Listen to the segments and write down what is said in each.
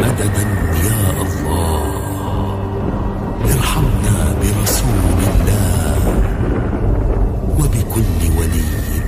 مددا يا الله، ارحمنا برسول الله وبكل ولي لله.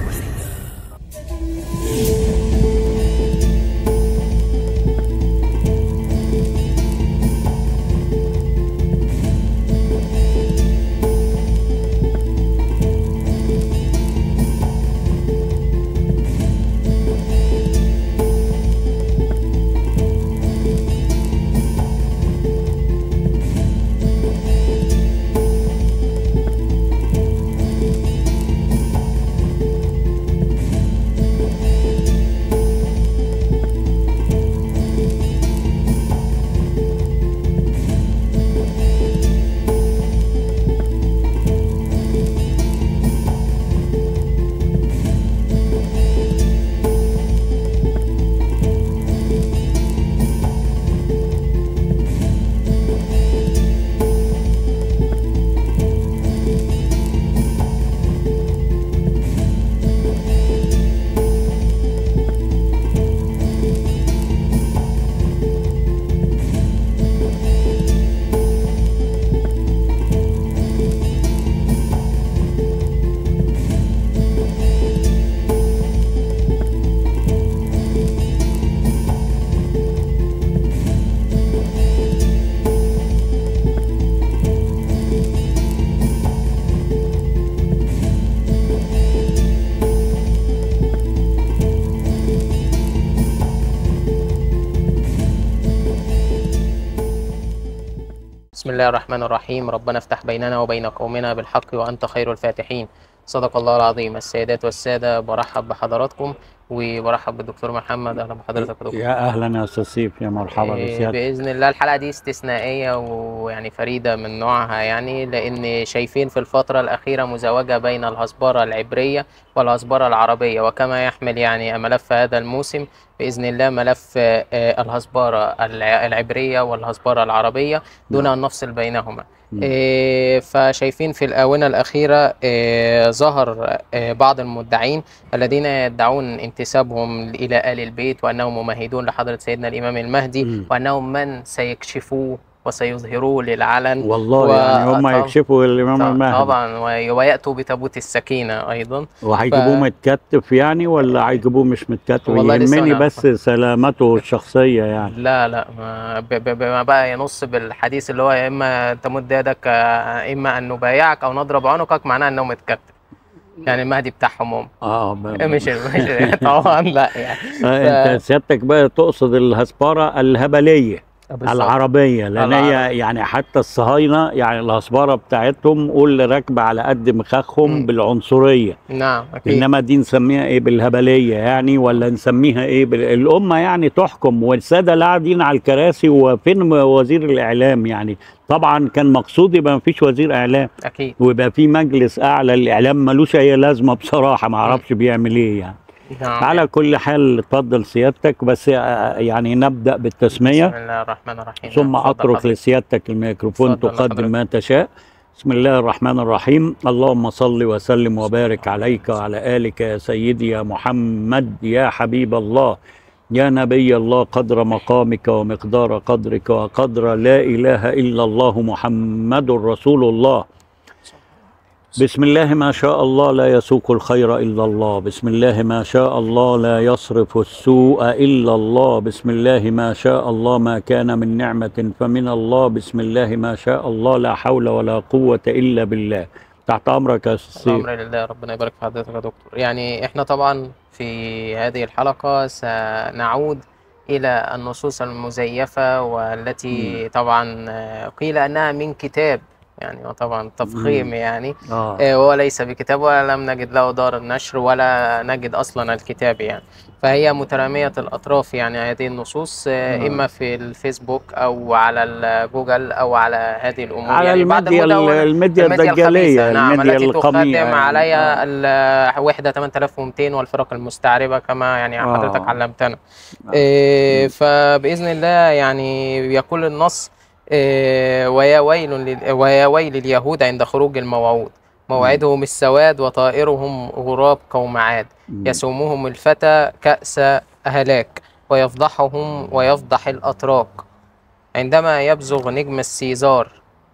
بسم الله الرحمن الرحيم. ربنا افتح بيننا وبين قومنا بالحق وأنت خير الفاتحين، صدق الله العظيم. السيدات والسادة، برحب بحضراتكم وبرحب بالدكتور محمد. أهلا بحضرتك يا دكتور. يا أهلا يا أستاذ سيف، يا مرحبا بسيادتك. بإذن الله الحلقة دي استثنائية ويعني فريدة من نوعها، يعني لأن شايفين في الفترة الأخيرة مزاوجة بين الهسبرة العبرية والهسبرة العربية، وكما يحمل يعني ملف هذا الموسم بإذن الله ملف الهسبرة العبرية والهسبرة العربية دون أن نفصل بينهما. فشايفين في الآونة الأخيرة ظهر بعض المدعين الذين يدعون انتسابهم إلى آل البيت وأنهم ممهدون لحضرة سيدنا الإمام المهدي وأنهم من سيكشفوه وسيظهروه للعلن. والله يعني هم يكشفوا الإمام المهدي طبعا، ويأتوا بتابوت السكينة أيضا. وهيجيبوه متكتف يعني ولا هيجيبوه مش متكتف؟ يهمني بس سلامته الشخصية يعني. لا لا، ما بقى ينص بالحديث اللي هو يا إما تمد يدك إما أن نبايعك أو نضرب عنقك، معناه أنه متكتف يعني المهدي بتاعهم هم. مش طبعا لا يعني. انت سيادتك بقى تقصد الهسبرة الهبلية العربية، لأن هي يعني حتى الصهاينة يعني الهسبرة بتاعتهم قول راكبة على قد مخاخهم بالعنصرية. نعم أكيد. إنما دي نسميها إيه، بالهبلية يعني، ولا نسميها إيه، الأمة يعني تحكم والسادة قاعدين على الكراسي. وفين وزير الإعلام يعني؟ طبعا كان مقصود يبقى مفيش وزير إعلام أكيد، ويبقى في مجلس أعلى للإعلام. ملوش أي لازمة بصراحة، معرفش بيعمل إيه يعني. على كل حال اتفضل سيادتك، بس يعني نبدأ بالتسمية. بسم الله الرحمن الرحيم، ثم أترك لسيادتك الميكروفون تقدم ما تشاء. بسم الله الرحمن الرحيم. اللهم صل وسلم وبارك عليك وعلى آلك يا سيدي يا محمد يا حبيب الله يا نبي الله، قدر مقامك ومقدار قدرك وقدر لا إله إلا الله محمد رسول الله. بسم الله ما شاء الله لا يسوق الخير إلا الله، بسم الله ما شاء الله لا يصرف السوء إلا الله، بسم الله ما شاء الله ما كان من نعمة فمن الله، بسم الله ما شاء الله لا حول ولا قوة إلا بالله. تحت أمرك يا أستاذ. الأمر لله. ربنا يبارك في حضرتك يا دكتور. يعني إحنا طبعا في هذه الحلقة سنعود إلى النصوص المزيفة والتي طبعا قيل أنها من كتاب، يعني وطبعا تفخيم يعني هو ليس بكتاب ولم نجد له دار النشر ولا نجد اصلا الكتاب يعني. فهي متراميه الاطراف يعني هذه النصوص اما في الفيسبوك او على الجوجل او على هذه الامور، على يعني الميديا الدجاليه. نعم، التي تخدم عليها الوحده 8200 والفرق المستعربه كما يعني حضرتك علمتنا. فباذن الله يعني يقول النص ويا ويل اليهود عند خروج الموعود، موعدهم السواد وطائرهم غراب قوم عاد، يسومهم الفتى كأس هلاك ويفضحهم ويفضح الأتراك عندما يبزغ نجم السيزار.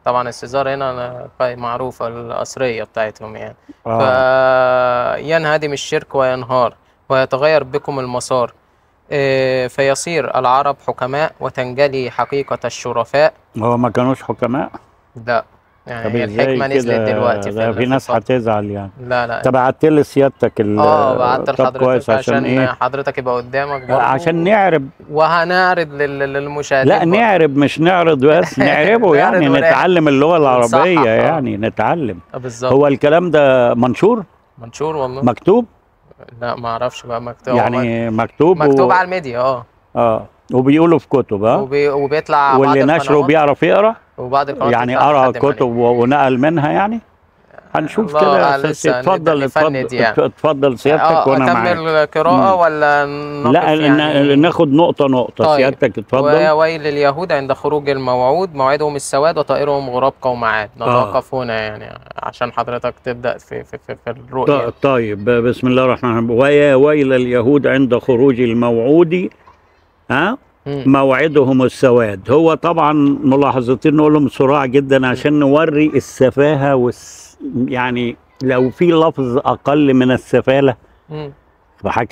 طبعا السيزار هنا معروفة الأسرية بتاعتهم يعني. فينهدم الشرك وينهار ويتغير بكم المسار، فيصير العرب حكماء وتنجلي حقيقة الشرفاء. هو ما كانوش حكماء؟ لا يعني الحكمة نزلت دلوقتي في ناس هتزعل يعني. لا لا، بعت لي سيادتك بعت لحضرتك عشان إيه؟ حضرتك يبقى قدامك عشان نعرب، وهنعرض للمشاهدين. لا نعرب، مش نعرض بس نعربه يعني نتعلم اللغة العربية يعني نتعلم. بالظبط. هو الكلام ده منشور؟ منشور والله. مكتوب؟ لا ما اعرفش بقى مكتوب يعني. مكتوب على الميديا. وبيقولوا في كتب. وبيطلع واللي نشره بيعرف يقرا وبعض القنوات يعني قرا كتب ونقل منها يعني. هنشوف كده. اتفضل اتفضل سيادتك وانا معاك. اكمل القراءه ولا لا يعني؟ ناخد نقطه نقطه. طيب. سيادتك اتفضل. ويل لليهود عند خروج الموعود، موعدهم السواد وطائرهم غراب كومعاد. نتوقف هنا يعني عشان حضرتك تبدا في الرؤيه. طيب بسم الله الرحمن الرحيم. ويا ويل اليهود عند خروج الموعود موعدهم السواد. هو طبعا ملاحظتين نقول لهم بسرعه جدا عشان نوري السفاهه يعني لو في لفظ اقل من السفاله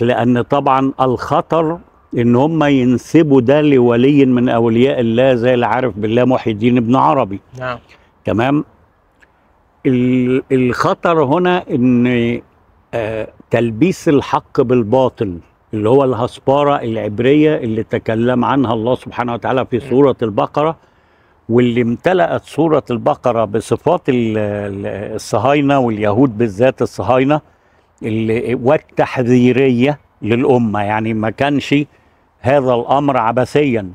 لان طبعا الخطر ان هم ينسبوا ده لولي من اولياء الله زي اللي عارف بالله محي الدين ابن عربي. نعم تمام. الخطر هنا ان تلبيس الحق بالباطل اللي هو الهسبارة العبرية اللي تكلم عنها الله سبحانه وتعالى في سورة البقرة، واللي امتلأت سورة البقرة بصفات الصهاينة واليهود بالذات الصهاينة والتحذيرية للأمة. يعني ما كانش هذا الأمر عبثيا.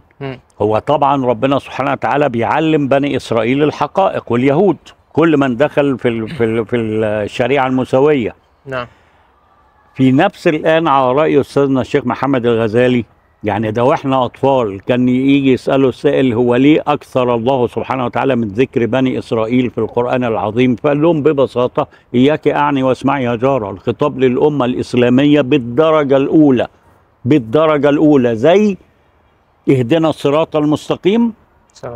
هو طبعا ربنا سبحانه وتعالى بيعلم بني إسرائيل الحقائق واليهود كل من دخل في الشريعة المسوية. نعم. في نفس الآن على رأي أستاذنا الشيخ محمد الغزالي يعني ده وإحنا أطفال كان يجي يسأله السائل هو ليه أكثر الله سبحانه وتعالى من ذكر بني إسرائيل في القرآن العظيم؟ فقال لهم ببساطة إياك أعني واسمعي يا جارة. الخطاب للأمة الإسلامية بالدرجة الأولى بالدرجة الأولى زي اهدنا الصراط المستقيم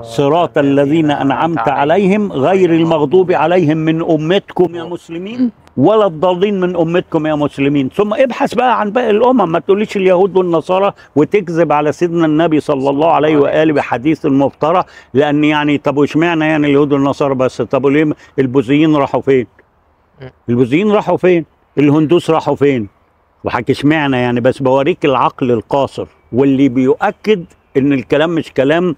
صراط الذين أنعمت عليهم غير المغضوب عليهم من أمتكم يا مسلمين ولا الضالين من أمتكم يا مسلمين. ثم ابحث بقى عن باقي الأمم، ما تقوليش اليهود والنصارى وتكذب على سيدنا النبي صلى الله عليه وآله بحديث المفترى. لأن يعني طب واشمعنى يعني اليهود والنصارى بس؟ طب وليه البوذيين راحوا فين؟ البوذيين راحوا فين؟ الهندوس راحوا فين؟ وحكي اشمعنى يعني. بس بوريك العقل القاصر واللي بيؤكد إن الكلام مش كلام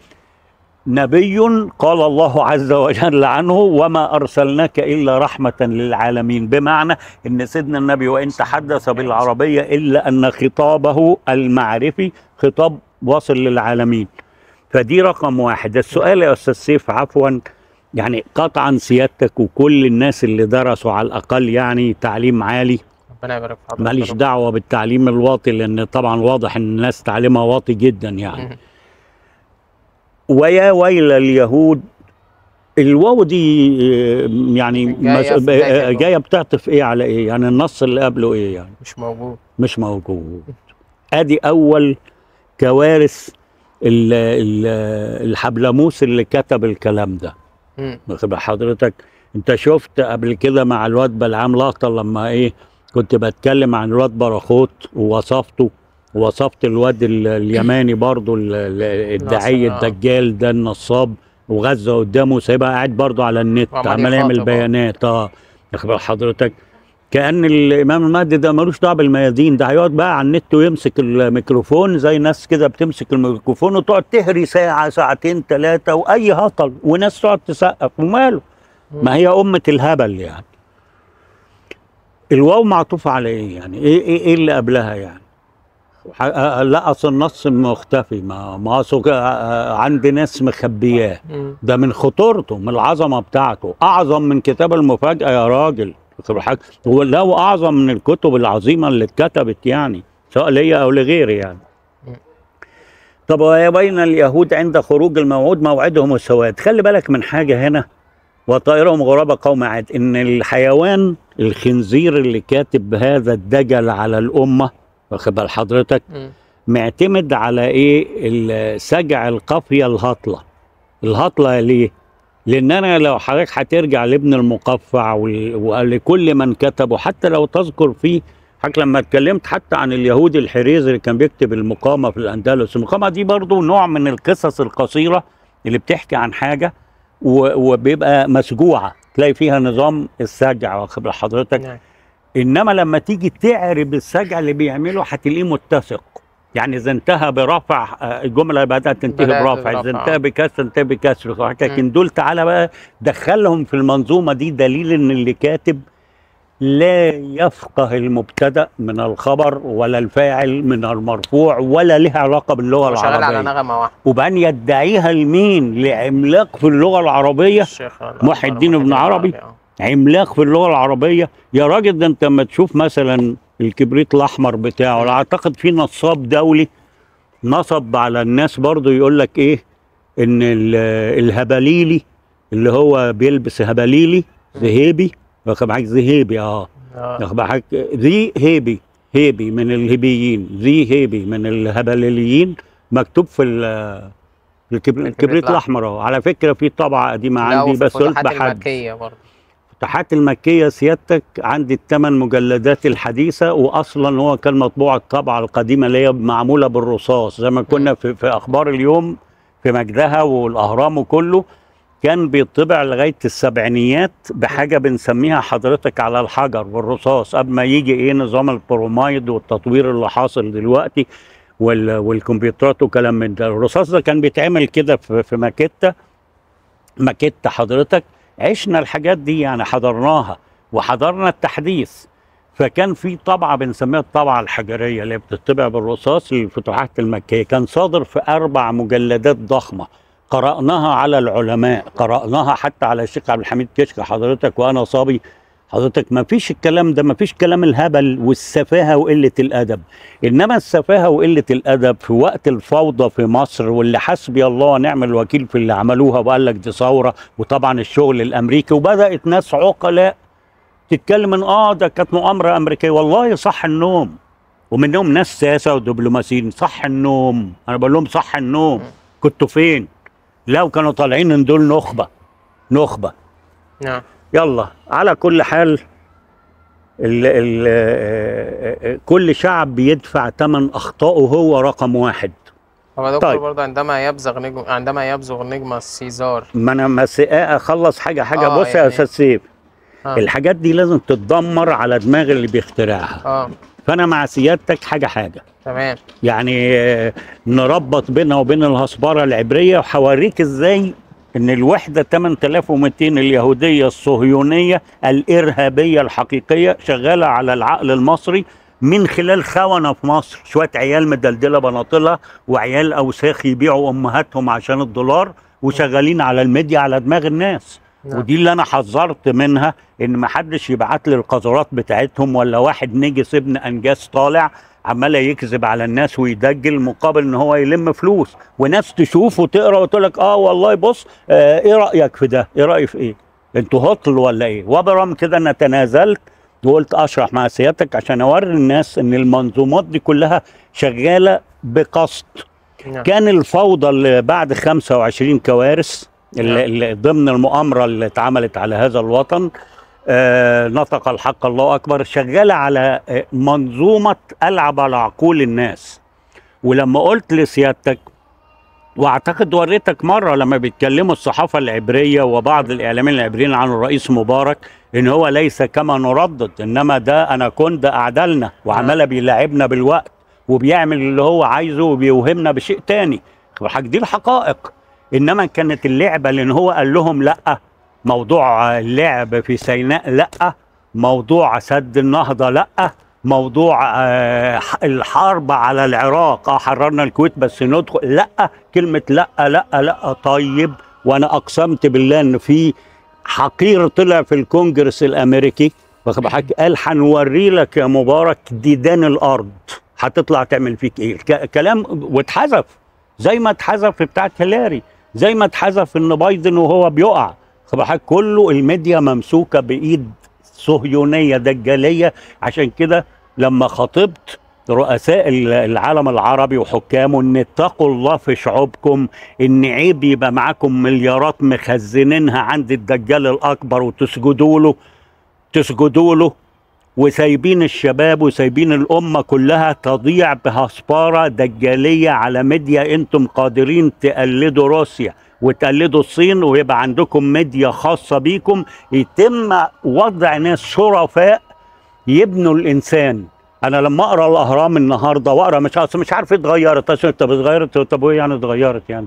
نبي قال الله عز وجل عنه وما أرسلناك إلا رحمة للعالمين. بمعنى إن سيدنا النبي وإن تحدث بالعربية إلا أن خطابه المعرفي خطاب واصل للعالمين. فدي رقم واحد. السؤال يا أستاذ سيف عفوا يعني قطعا سيادتك وكل الناس اللي درسوا على الأقل يعني تعليم عالي، ماليش دعوة بالتعليم الواطي لأن طبعا واضح إن الناس تعليمها واطي جدا يعني. ويا ويل اليهود الواو دي يعني جايه بتعطف ايه على ايه يعني؟ النص اللي قبله ايه يعني؟ مش موجود. مش موجود. ادي اول كوارث الحبلموس اللي كتب الكلام ده. واخد حضرتك انت شفت قبل كده مع الواد بلعام لقطه لما ايه كنت بتكلم عن الواد براخوت ووصفته وصفت الواد اليماني برضو الداعي الدجال ده النصاب وغزه قدامه سايبها قاعد برضو على النت عمال يعمل بيانات. يخبر حضرتك كأن الإمام المهدي ده ملوش دعوه بالميادين، ده هيقعد بقى على النت ويمسك الميكروفون زي ناس كده بتمسك الميكروفون وتقعد تهري ساعه ساعتين ثلاثه وأي هطل وناس تقعد تسقف وماله. ما هي أمة الهبل يعني. الواو معطوفه على إيه يعني؟ إيه اللي قبلها يعني؟ لا اصل النص مختفي. ما اصل عندي ناس مخبياه. ده من خطورته من العظمه بتاعته اعظم من كتاب المفاجاه يا راجل. هو لو اعظم من الكتب العظيمه اللي اتكتبت يعني سواء ليا او لغيري يعني. طب ويا ويل اليهود عند خروج الموعود موعدهم السواد. خلي بالك من حاجه هنا وطائرهم غرابة قوم عاد. ان الحيوان الخنزير اللي كاتب هذا الدجل على الامه واخد بال حضرتك معتمد على ايه؟ سجع القافيه الهطله. الهطله ليه؟ لان انا لو حضرتك هترجع لابن المقفع ولكل من كتبه، حتى لو تذكر فيه حضرتك لما اتكلمت حتى عن اليهودي الحريزي اللي كان بيكتب المقامه في الاندلس، المقامه دي برضو نوع من القصص القصيره اللي بتحكي عن حاجه وبيبقى مسجوعه، تلاقي فيها نظام السجع واخد حضرتك. نعم. انما لما تيجي تعرب السجع اللي بيعمله هتلاقيه متسق، يعني اذا انتهى برفع الجمله بدات تنتهي برفع، اذا انتهى بكسر انتهى بكسر. لكن دول تعالى بقى دخلهم في المنظومه دي، دليل ان اللي كاتب لا يفقه المبتدا من الخبر ولا الفاعل من المرفوع ولا لها علاقه باللغه العربيه، على نغمه واحده. وبعدين يدعيها لمين؟ لعملاق في اللغه العربيه، محي الدين ابن عربي عملاق في اللغه العربيه. يا راجل ده انت لما تشوف مثلا الكبريت الاحمر بتاعه، اعتقد في نصاب دولي نصب على الناس برضه يقول لك ايه؟ ان الهبليلي اللي هو بيلبس هبليلي ذهبي، واخد معاك ذهبي واخد معاك ذي هيبي، هيبي من الهيبيين، ذي هيبي من الهبليليين، مكتوب في الكبريت الاحمر اهو. على فكره في طبعه قديمه عندي بس قلت بحد الفتحات المكية سيادتك، عندي الثمان مجلدات الحديثة، وأصلا هو كان مطبوع الطبعة القديمة اللي هي معمولة بالرصاص زي ما كنا في أخبار اليوم في مجدها والأهرام وكله، كان بيطبع لغاية السبعينيات بحاجة بنسميها حضرتك على الحجر والرصاص، قبل ما يجي إيه نظام البرومايد والتطوير اللي حاصل دلوقتي والكمبيوترات وكلام من ده. الرصاص ده كان بيتعمل كده في ماكيتة حضرتك، عشنا الحاجات دي يعني حضرناها وحضرنا التحديث. فكان في طبعه بنسميها الطبعه الحجريه اللي بتطبع بالرصاص للفتوحات المكيه، كان صادر في 4 مجلدات ضخمه، قرأناها على العلماء، قرأناها حتى على الشيخ عبد الحميد كشك حضرتك وانا صبي حضرتك. ما فيش الكلام ده، ما فيش كلام الهبل والسفاهه وقله الادب. انما السفاهه وقله الادب في وقت الفوضى في مصر، واللي حسبي الله ونعم الوكيل في اللي عملوها وقال لك دي ثوره، وطبعا الشغل الامريكي، وبدات ناس عقلاء تتكلم ان ده كانت مؤامره امريكيه. والله صح النوم، ومنهم ناس ساسه ودبلوماسيين. صح النوم، انا بقول لهم صح النوم، كنتوا فين لو كانوا طالعين ان دول نخبه؟ نعم. يلا على كل حال، كل شعب بيدفع ثمن اخطائه هو رقم واحد. هو دكتور طيب. برضه عندما يبزغ نجم السيزار. ما انا اخلص حاجه بص يعني. يا استاذ سيف الحاجات دي لازم تتدمر على دماغ اللي بيخترعها. فانا مع سيادتك حاجه تمام، يعني نربط بينها وبين الهسبره العبريه، وهوريك ازاي إن الوحدة 8200 اليهودية الصهيونية الإرهابية الحقيقية شغالة على العقل المصري من خلال خونة في مصر، شوية عيال مدلدلة بناطلها وعيال أوساخ يبيعوا أمهاتهم عشان الدولار، وشغالين على الميديا على دماغ الناس. نعم. ودي اللي أنا حذرت منها، إن محدش يبعت لي القذرات بتاعتهم، ولا واحد نجس ابن أنجاس طالع عمال يكذب على الناس ويدجل مقابل ان هو يلم فلوس، وناس تشوف وتقرا وتقول لك والله بص ايه رايك في ده؟ ايه رايك في ايه؟ انتوا هطل ولا ايه؟ وبرم كده انا تنازلت وقلت اشرح مع سيادتك عشان اوري الناس ان المنظومات دي كلها شغاله بقصد. نعم. كان الفوضى اللي بعد 25 كوارث اللي ضمن المؤامره اللي اتعملت على هذا الوطن، نطق الحق الله أكبر، شغالة على منظومة ألعب على عقول الناس. ولما قلت لسيادتك وأعتقد وريتك مرة لما بيتكلموا الصحافة العبرية وبعض الإعلاميين العبريين عن الرئيس مبارك إن هو ليس كما نردد، إنما ده أنا كنت أعدلنا وعمال بيلعبنا بالوقت وبيعمل اللي هو عايزه وبيوهمنا بشيء تاني. دي الحقائق، إنما كانت اللعبة، لأن هو قال لهم لأ موضوع اللعب في سيناء، لأ موضوع سد النهضة، لأ موضوع الحرب على العراق، حررنا الكويت بس ندخل، لأ كلمة لأ لأ لأ. طيب وأنا أقسمت بالله إن في حقير طلع في الكونجرس الأمريكي واخد بالك قال هنوري لك يا مبارك ديدان الأرض هتطلع تعمل فيك إيه. كلام واتحذف زي ما اتحذف بتاعت هيلاري، زي ما اتحذف إن بايدن وهو بيقع. صباحك كله الميديا ممسوكه بايد صهيونيه دجاليه. عشان كده لما خطبت رؤساء العالم العربي وحكامه ان اتقوا الله في شعوبكم، ان عيب يبقى معاكم مليارات مخزنينها عند الدجال الاكبر وتسجدوا له وسايبين الشباب وسايبين الامه كلها تضيع بهسباره دجاليه على ميديا. انتم قادرين تقلدوا روسيا وتقلدوا الصين ويبقى عندكم ميديا خاصه بيكم، يتم وضع ناس شرفاء يبنوا الانسان. انا لما اقرا الاهرام النهارده واقرا مش عارف ايه اتغيرت، عشان انت اتغيرت. طب ايه يعني اتغيرت؟ يعني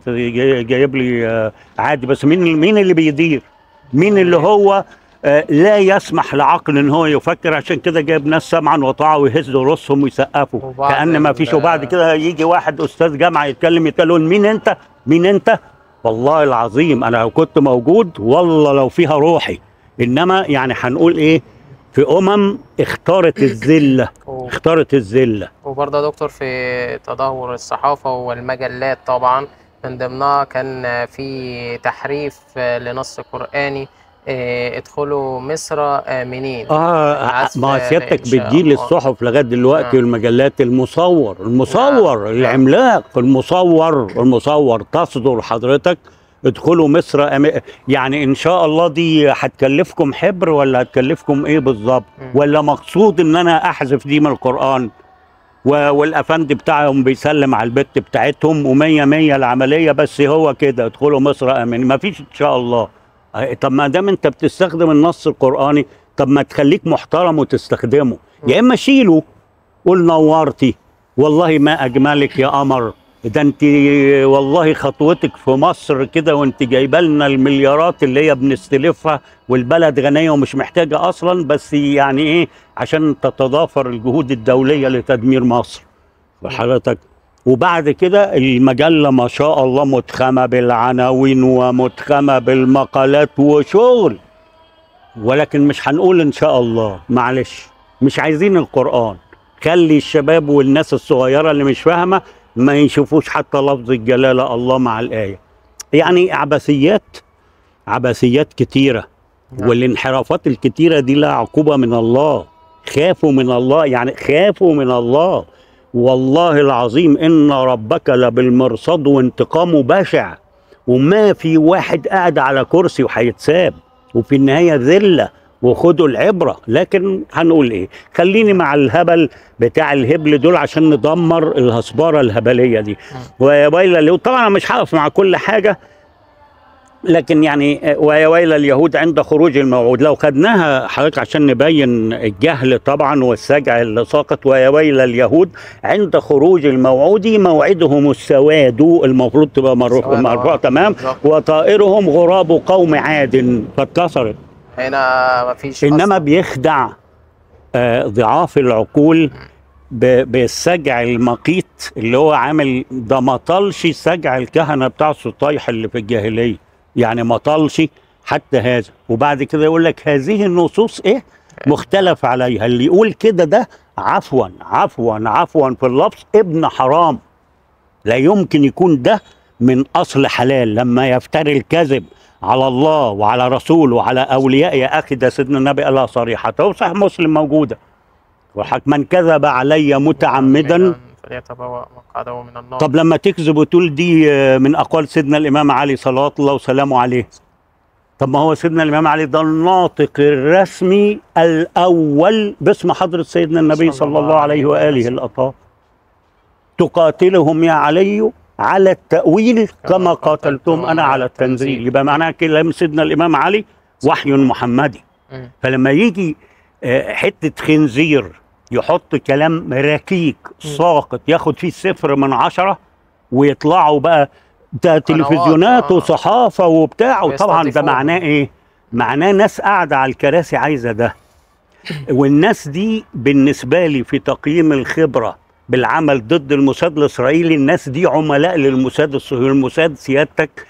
جايب لي عادي، بس مين اللي بيدير؟ مين اللي هو لا يسمح لعقل ان هو يفكر؟ عشان كده جايب ناس سمعا وطاعه ويهزوا رؤوسهم ويسقفوا كأن ما فيش. وبعد كده يجي واحد استاذ جامعه يتكلم يقول مين انت؟ والله العظيم انا لو كنت موجود والله لو فيها روحي. انما يعني هنقول ايه؟ في اختارت الذله وبرضه يا دكتور في تدهور الصحافه والمجلات طبعا من ضمنها كان في تحريف لنص قراني، ادخلوا مصر امنين. ما سيادتك بتجيل الصحف لغايه دلوقتي والمجلات. المصور العملاق، المصور تصدر حضرتك ادخلوا مصر يعني ان شاء الله دي هتكلفكم حبر ولا هتكلفكم ايه بالظبط؟ ولا مقصود ان انا احذف دي من القران والافندي بتاعهم بيسلم على البت بتاعتهم ومية مية العمليه، بس هو كده ادخلوا مصر امنين. مفيش ان شاء الله. طب ما دام انت بتستخدم النص القراني، طب ما تخليك محترم وتستخدمه. يا اما شيله قول نورتي والله ما اجملك يا قمر، ده انت والله خطوتك في مصر كده وانت جايبه لنا المليارات اللي هي بنستلفها والبلد غنيه ومش محتاجه اصلا، بس يعني ايه عشان تتضافر الجهود الدوليه لتدمير مصر وحضرتك. وبعد كده المجله ما شاء الله متخمه بالعناوين ومتخمه بالمقالات وشغل، ولكن مش هنقول ان شاء الله. معلش مش عايزين القران، خلي الشباب والناس الصغيره اللي مش فاهمه ما يشوفوش حتى لفظ الجلاله الله مع الايه. يعني عبثيات كتيره والانحرافات الكتيره دي لها عقوبه من الله. خافوا من الله، يعني خافوا من الله والله العظيم ان ربك لبالمرصاد وانتقامه بشع، وما في واحد قاعد على كرسي وهيتساب، وفي النهايه ذله. وخدوا العبره. لكن هنقول ايه؟ خليني مع الهبل بتاع الهبل دول عشان ندمر الهسباره الهبليه دي. ويا ويل اليهود، طبعا انا مش هقف مع كل حاجه، لكن يعني ويا ويل اليهود عند خروج الموعود. لو خدناها حضرتك عشان نبين الجهل طبعا والسجع اللي ساقط. ويا ويل اليهود عند خروج الموعود موعدهم السواد، المفروض تبقى مرفوعه تمام، وطائرهم غراب قوم عاد فاتكسرت. هنا مفيش. إنما بيخدع ضعاف العقول بالسجع المقيت اللي هو عامل ده. ما طالش سجع الكهنة بتاع السطايح اللي في الجاهلية، يعني ما طالش حتى هذا. وبعد كده يقول لك هذه النصوص إيه مختلف عليها. اللي يقول كده ده عفوا عفوا عفوا في اللفظ ابن حرام، لا يمكن يكون ده من أصل حلال. لما يفتري الكذب على الله وعلى رسوله وعلى أولياء، يا أخي ده سيدنا النبي قالها صريحة وصحيح مسلم موجودة. من كذب علي متعمدا فليتبوأ مقعده من النار. طب لما تكذب وتقول دي من أقوال سيدنا الإمام علي صلوات الله وسلامه عليه، طب ما هو سيدنا الإمام علي ده الناطق الرسمي الأول باسم حضرة سيدنا النبي صلى الله عليه وآله الأطهار. تقاتلهم يا علي على التأويل كما قاتلتهم أنا على التنزيل. يبقى معناها كلام سيدنا الإمام علي وحي محمدي. فلما يجي حتة خنزير يحط كلام ركيك ساقط ياخد فيه 0 من 10 ويطلعوا بقى ده تلفزيونات وصحافة وبتاع. طبعا ده معناه إيه؟ معناه ناس قاعدة على الكراسي عايزة ده. والناس دي بالنسبة لي في تقييم الخبرة بالعمل ضد الموساد الاسرائيلي، الناس دي عملاء للموساد الصهيوني. الموساد سيادتك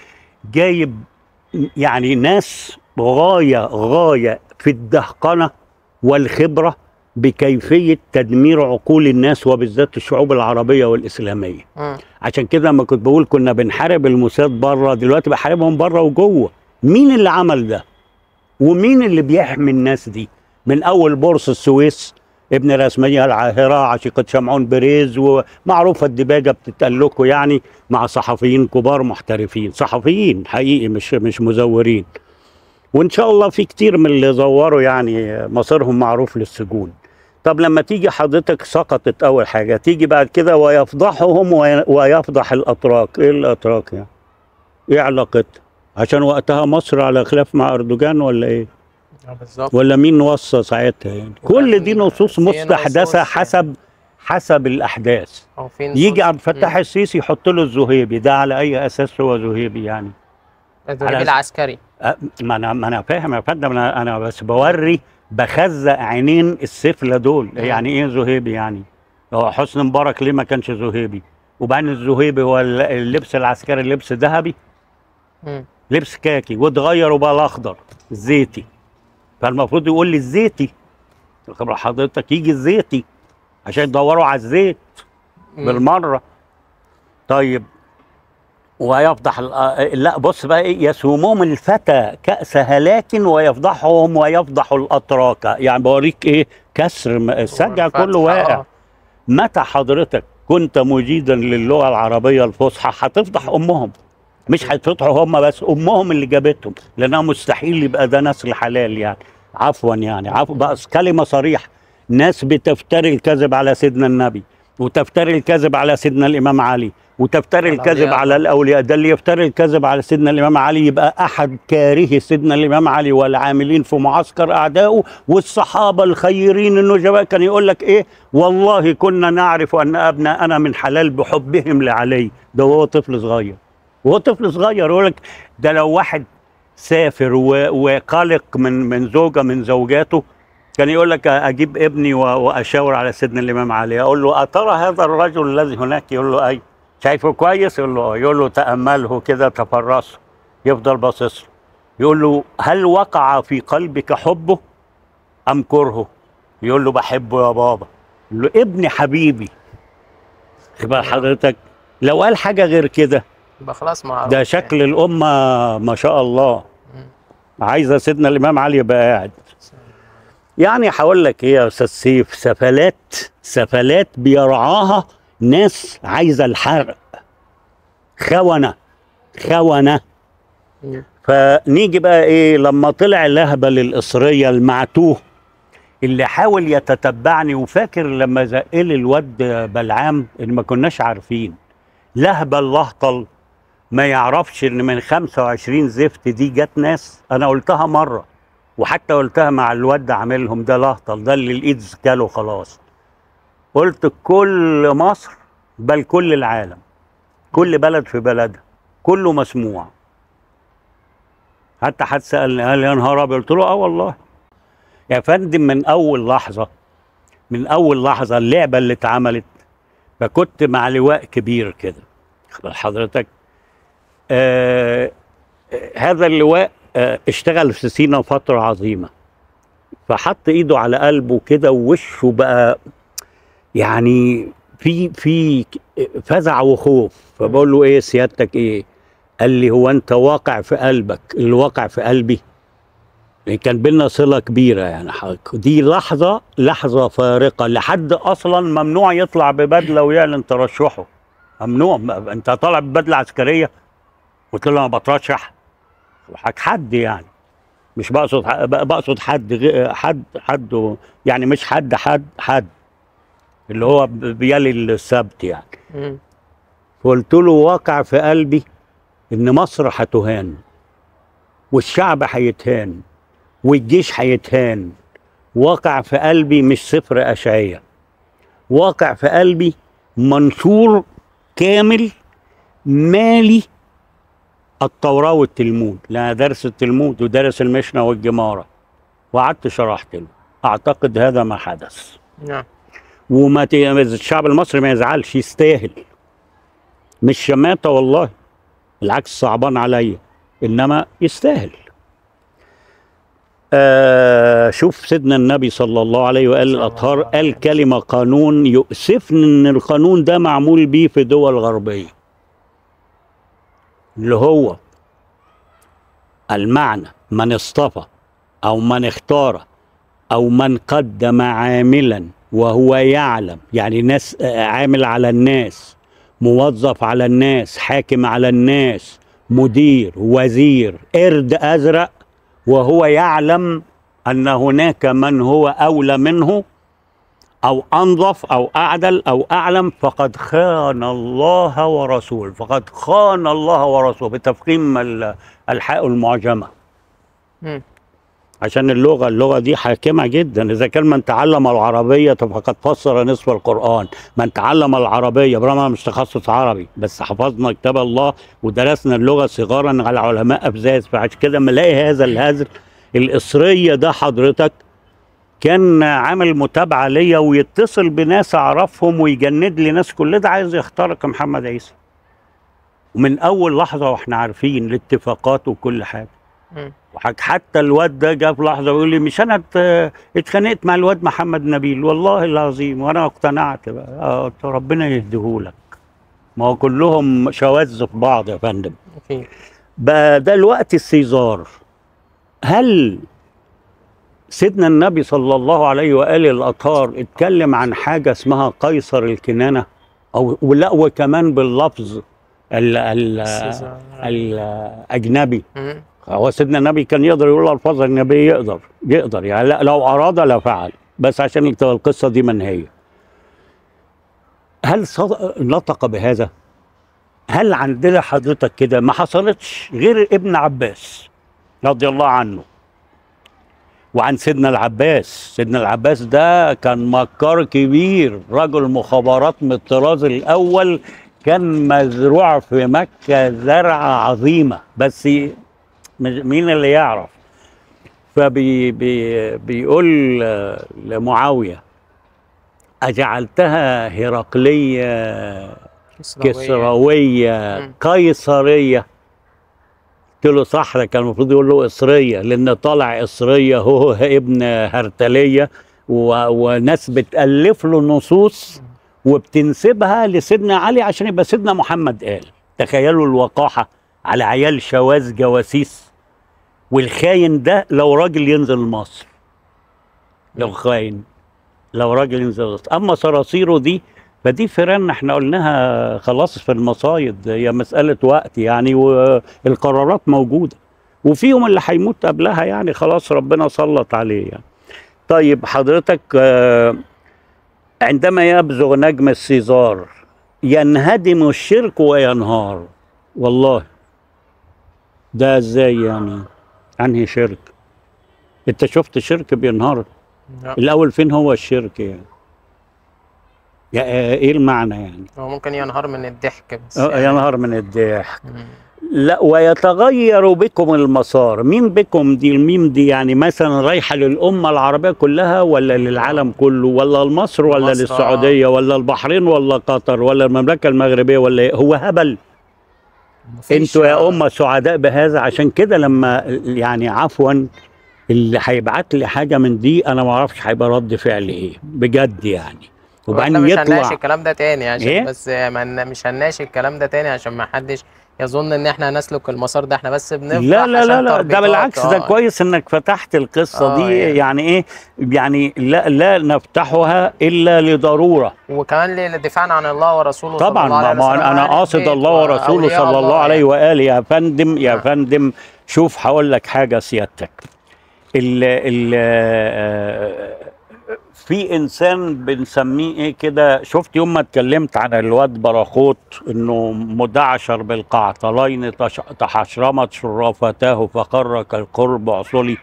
جايب يعني ناس غايه في الدهقنه والخبره بكيفيه تدمير عقول الناس وبالذات الشعوب العربيه والاسلاميه. عشان كده لما كنت بقول كنا بنحارب الموساد بره، دلوقتي بحاربهم بره وجوه. مين اللي عمل ده؟ ومين اللي بيحمي الناس دي؟ من اول بورصه السويس ابن الاسميه العاهره عشيقه شمعون بريز، ومعروفه الدباجه بتتقال لكم يعني، مع صحفيين كبار محترفين، صحفيين حقيقي مش مزورين. وان شاء الله في كتير من اللي زوروا يعني مصيرهم معروف للسجون. طب لما تيجي حضرتك سقطت اول حاجه، تيجي بعد كده ويفضحهم ويفضح الاتراك، ايه الاتراك يعني؟ ايه علاقتها؟ عشان وقتها مصر على خلاف مع اردوغان ولا ايه؟ بالظبط. ولا مين وصى ساعتها يعني؟ كل دي نصوص مستحدثه حسب الاحداث. يجي عبد الفتاح السيسي يحط له الذهيبي، ده على اي اساس هو ذهيبي يعني؟ الذهيبي العسكري. ما انا فاهم يا فندم، انا بس بوري بخزق عينين السفله دول. يعني ايه ذهيبي يعني؟ هو حسني مبارك ليه ما كانش ذهيبي؟ وبعدين الذهيبي هو اللبس العسكري، اللبس ذهبي، لبس كاكي، واتغير وبقى الاخضر الزيتي. فالمفروض يقول لي الزيتي، خبر حضرتك، يجي الزيتي عشان يدوروا على الزيت بالمره. طيب ويفضح لا بص بقى ايه، يسومهم الفتى كأس هلاك ويفضحهم ويفضح الاتراك، يعني بوريك ايه كسر السجع كله واقع. متى حضرتك كنت مجيدا للغه العربيه الفصحى هتفضح امهم؟ مش هيتفضحوا هم بس، امهم اللي جابتهم، لانها مستحيل يبقى ده نسل حلال يعني، عفوا يعني، عفوا بقى كلمه صريحه. ناس بتفتري الكذب على سيدنا النبي، وتفتري الكذب على سيدنا الامام علي، وتفتري الكذب على الاولياء. ده اللي يفتري الكذب على سيدنا الامام علي يبقى احد كاره سيدنا الامام علي والعاملين في معسكر اعدائه. والصحابه الخيرين النجباء كان يقول لك ايه؟ والله كنا نعرف ان ابناءنا من حلال بحبهم لعلي. ده هو طفل صغير، وهو طفل صغير يقول لك ده لو واحد سافر وقلق من زوجه من زوجاته كان يقول لك اجيب ابني واشاور على سيدنا الامام علي، اقول له اترى هذا الرجل الذي هناك؟ يقول له اي. شايفه كويس؟ يقول له اه. يقول له تامله كده، تفرسه، يفضل باصص له، يقول له هل وقع في قلبك حبه ام كرهه؟ يقول له بحبه يا بابا. يقول له ابني حبيبي. يبقى حضرتك لو قال حاجه غير كده يبقى خلاص معروف. ده شكل الامه ما شاء الله، عايزه سيدنا الامام علي يبقى قاعد. يعني هقول لك ايه يا استاذ سيف، سفلات بيرعاها ناس عايزه الحرق، خونه. فنيجي بقى ايه لما طلع الاهبل القصريه المعتوه اللي حاول يتتبعني، وفاكر لما زقلي الواد بلعام اللي ما كناش عارفين، لهبل لهطل ما يعرفش ان من 25 زفت دي جت ناس. انا قلتها مره، وحتى قلتها مع الواد عاملهم ده لهطل، ده اللي الايدز كاله خلاص. قلت كل مصر بل كل العالم، كل بلد في بلدها، كله مسموع. حتى حد سالني قال يا نهار ابيض، قلت له اه والله يا فندم. من اول لحظه اللعبه اللي اتعملت، فكنت مع لواء كبير كده حضرتك. هذا اللواء اشتغل في سينا فتره عظيمه، فحط ايده على قلبه كده ووشه بقى يعني في فزع وخوف. فبقول له ايه سيادتك ايه؟ قال لي هو انت واقع في قلبك اللي واقع في قلبي؟ كان بينا صله كبيره يعني حضرتك. دي لحظه فارقه، لحد اصلا ممنوع يطلع ببدله ويعلن ترشحه، ممنوع. انت طالع ببدله عسكريه؟ قلت له انا بترشح حد يعني، مش بقصد حد يعني، مش حد اللي هو بيالي السبت يعني. فقلت له واقع في قلبي ان مصر هتهان، والشعب هيتهان، والجيش هيتهان. واقع في قلبي مش صفر أشعية، واقع في قلبي منشور كامل مالي التوراة والتلمود، لأنا دارس التلمود ودارس المشنة والجمارة. وقعدت شرحت له أعتقد هذا ما حدث. نعم. وما الشعب المصري ما يزعلش، يستاهل، مش شماتة والله، بالعكس صعبان عليا، إنما يستاهل. شوف سيدنا النبي صلى الله عليه وآله الأطهار قال كلمة قانون، يؤسفني إن القانون ده معمول بيه في دول غربية، اللي هو المعنى من اصطفى أو من اختار أو من قدم عاملا وهو يعلم، يعني ناس عامل على الناس، موظف على الناس، حاكم على الناس، مدير، وزير، قرد أزرق، وهو يعلم أن هناك من هو أولى منه أو أنظف أو أعدل أو أعلم، فقد خان الله ورسوله، فقد خان الله ورسوله بتفخيم الحاء المعجمة. عشان اللغة دي حاكمة جدا. إذا كان من تعلم العربية فقد فسر نصف القرآن، من تعلم العربية برغم أنا مش تخصص عربي، بس حفظنا كتاب الله ودرسنا اللغة صغارا على علماء أفزاز، فعشان كده ملاقي هذا الهزل الإصرية ده حضرتك. كان عامل متابعة ليا ويتصل بناس أعرفهم ويجند لي ناس، كل ده عايز يخترق محمد عيسى ومن أول لحظة، وإحنا عارفين الاتفاقات وكل حاجة. حتى الواد ده جه في لحظه ويقول لي مش انا اتخانقت مع الواد محمد نبيل والله العظيم، وانا اقتنعت بقى. قلت ربنا يهديهولك، ما هو كلهم شواذ في بعض يا فندم. بقى ده الوقت السيزار. هل سيدنا النبي صلى الله عليه واله الاطهار اتكلم عن حاجه اسمها قيصر الكنانه؟ او لا، وكمان باللفظ الاجنبي. هو سيدنا النبي كان يقدر يقول الفاظ النبي، يقدر يعني، لا لو اراد لفعل، بس عشان القصه دي منهيه. هل نطق بهذا؟ هل عندنا حضرتك كده؟ ما حصلتش غير ابن عباس رضي الله عنه وعن سيدنا العباس. سيدنا العباس ده كان مكار كبير، رجل مخابرات من الطراز الاول، كان مزروع في مكه زرعه عظيمه، بس مين اللي يعرف؟ بيقول لمعاوية أجعلتها هرقلية كسروية قيصرية؟ قلت له صح، كان المفروض يقول له إصرية، لأن طالع إصرية هو ابن هرتلية، وناس بتألف له نصوص وبتنسبها لسيدنا علي عشان يبقى سيدنا محمد قال. تخيلوا الوقاحة على عيال شواذ جواسيس. والخاين ده لو راجل ينزل مصر، لو خاين، لو راجل ينزل مصر. اما صراصيره دي فدي فيران، احنا قلناها خلاص في المصايد، هي مساله وقت يعني، والقرارات موجوده، وفيهم اللي هيموت قبلها يعني، خلاص ربنا سلط عليه يعني. طيب حضرتك، عندما يبزغ نجم السيزار ينهدم الشرك وينهار. والله ده ازاي يعني؟ انهي شرك؟ انت شفت شرك بينهار؟ الاول فين هو الشرك يعني؟ ايه المعنى يعني؟ هو ممكن ينهار من الضحك بس يعني. ينهار من الضحك. لا، ويتغير بكم المسار. مين بكم دي؟ الميم دي يعني مثلا رايحه للامه العربيه كلها ولا للعالم كله ولا لمصر ولا للسعوديه ولا البحرين ولا قطر ولا المملكه المغربيه ولا هو هبل؟ انتوا يا امه سعداء بهذا. عشان كده لما يعني عفوا اللي هيبعت لي حاجه من دي انا ما اعرفش هيبقى رد فعل ايه بجد يعني. وبعدين مش هنناقش الكلام ده تاني عشان إيه؟ بس مش هنناقش الكلام ده تاني عشان ما حدش يظن ان احنا هنسلك المسار ده، احنا بس بنفرح. لا لا لا لا، ده بالعكس، ده كويس انك فتحت القصه دي يعني ايه يعني، لا نفتحها الا لضروره، وكمان لدفاعنا عن الله ورسوله طبعا. صلى الله عليه وسلم. طبعا انا قاصد الله ورسوله صلى الله عليه واله. يا فندم يا فندم، شوف هقول لك حاجه سيادتك. في انسان بنسميه ايه كده، شفت يوم ما اتكلمت عن الواد براخوت انه مدعشر بالقعطلين تحشرمت شرافتاه فقر كالقرب عصلي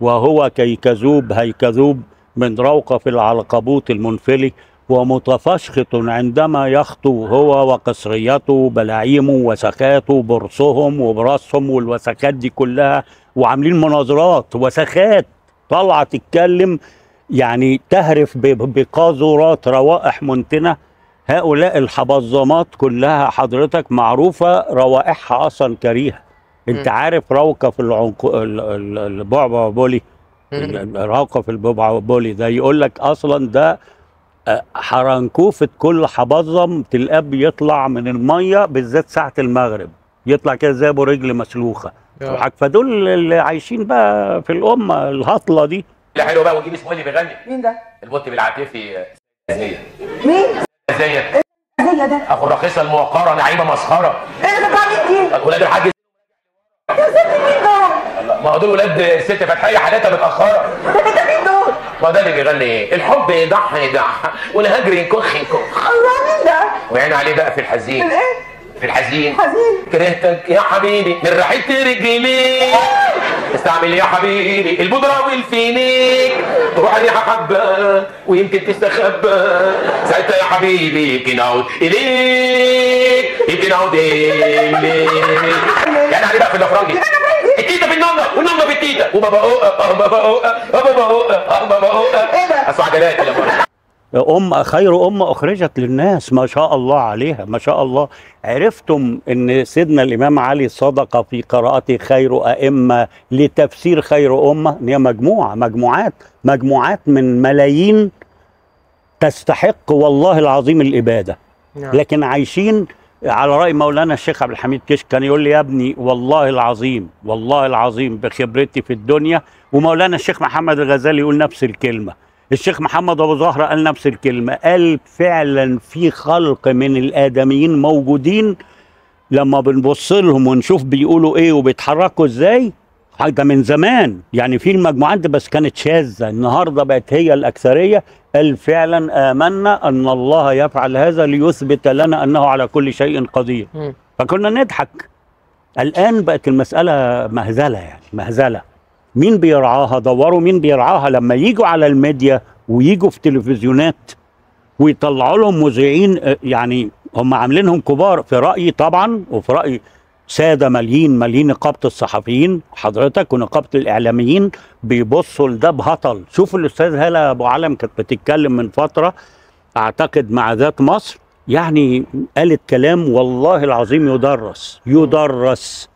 وهو كيكذوب هيكذوب من روق في العلقبوت المنفلي ومتفشخط عندما يخطو هو وقصريته بلاعيمه وسخاته برصهم وبرصهم والوسخات دي كلها، وعاملين مناظرات وسخات طالعه تتكلم يعني تهرف بقاذورات روائح منتنه. هؤلاء الحبظمات كلها حضرتك معروفه روائحها اصلا كريهه. انت عارف روقه في البعبع بولي، روقه في البعبع بولي ده يقول لك اصلا ده حرنكوفه كل حبظم تلقاه بيطلع من الميه بالذات ساعه المغرب، يطلع كده زي ابو رجل مسلوخه. فدول اللي عايشين بقى في الامه الهطله دي حلو بقى ونجيب اسمه اللي بيغني. مين ده؟ البوت بالعاطفي الزازيه. مين؟ الزازيه. ايه الزازيه ده؟ اخو الراقصه الموقره نعيمه مسخره. ايه اللي بتعمل دي؟ ولاد الحاج يا ست مين ده؟ ما هو دول ولاد الست فتحيه حالتها متاخره. ده مين دول؟ ما هو ده اللي بيغني ايه؟ الحب يضح يضح والهجر ينكخ ينكخ. الله مين ده؟ وعين عليه بقى في الحزين. في الايه؟ في الحزين. حزين. كرهتك يا حبيبي من ريحه رجليك. استعمل يا حبيبي البودرة والفينيك تروح الريحة حبة ويمكن تستخبى ساعتها يا حبيبي يمكن اعود اليك يمكن اعود اليك. يعني عليه بقى في الافرنجي التيتا بالنملة والنملة بالتيتا وبابا اوقا بابا اوقا بابا اوقا بابا اوقا. ايه ده؟ اسمع جلاتي يا بابا. خير أمة أخرجت للناس، ما شاء الله عليها، ما شاء الله. عرفتم أن سيدنا الإمام علي صدق في قراءته خير أئمة لتفسير خير أمة؟ هي مجموعة، مجموعات من ملايين تستحق والله العظيم الإبادة، لكن عايشين على رأي مولانا الشيخ عبد الحميد كيش. كان يقول لي يا ابني والله العظيم، والله العظيم بخبرتي في الدنيا، ومولانا الشيخ محمد الغزالي يقول نفس الكلمة، الشيخ محمد أبو زهرة قال نفس الكلمة، قال فعلا في خلق من الآدميين موجودين لما بنبص لهم ونشوف بيقولوا إيه وبيتحركوا إزاي، حاجة من زمان يعني في المجموعات دي بس كانت شاذة، النهاردة بقت هي الأكثرية. قال فعلا آمنا أن الله يفعل هذا ليثبت لنا أنه على كل شيء قدير، فكنا نضحك. الآن بقت المسألة مهزلة، يعني مهزلة، مين بيرعاها؟ دوروا مين بيرعاها. لما يجوا على الميديا ويجوا في تلفزيونات ويطلعوا لهم مذيعين يعني هم عاملينهم كبار في رأيي طبعا، وفي رأي سادة مالين نقابة الصحفيين حضرتك ونقابة الإعلاميين، بيبصوا لده بهطل. شوفوا الأستاذ هالة أبو علم كانت بتتكلم من فترة أعتقد مع ذات مصر، يعني قالت كلام والله العظيم يدرس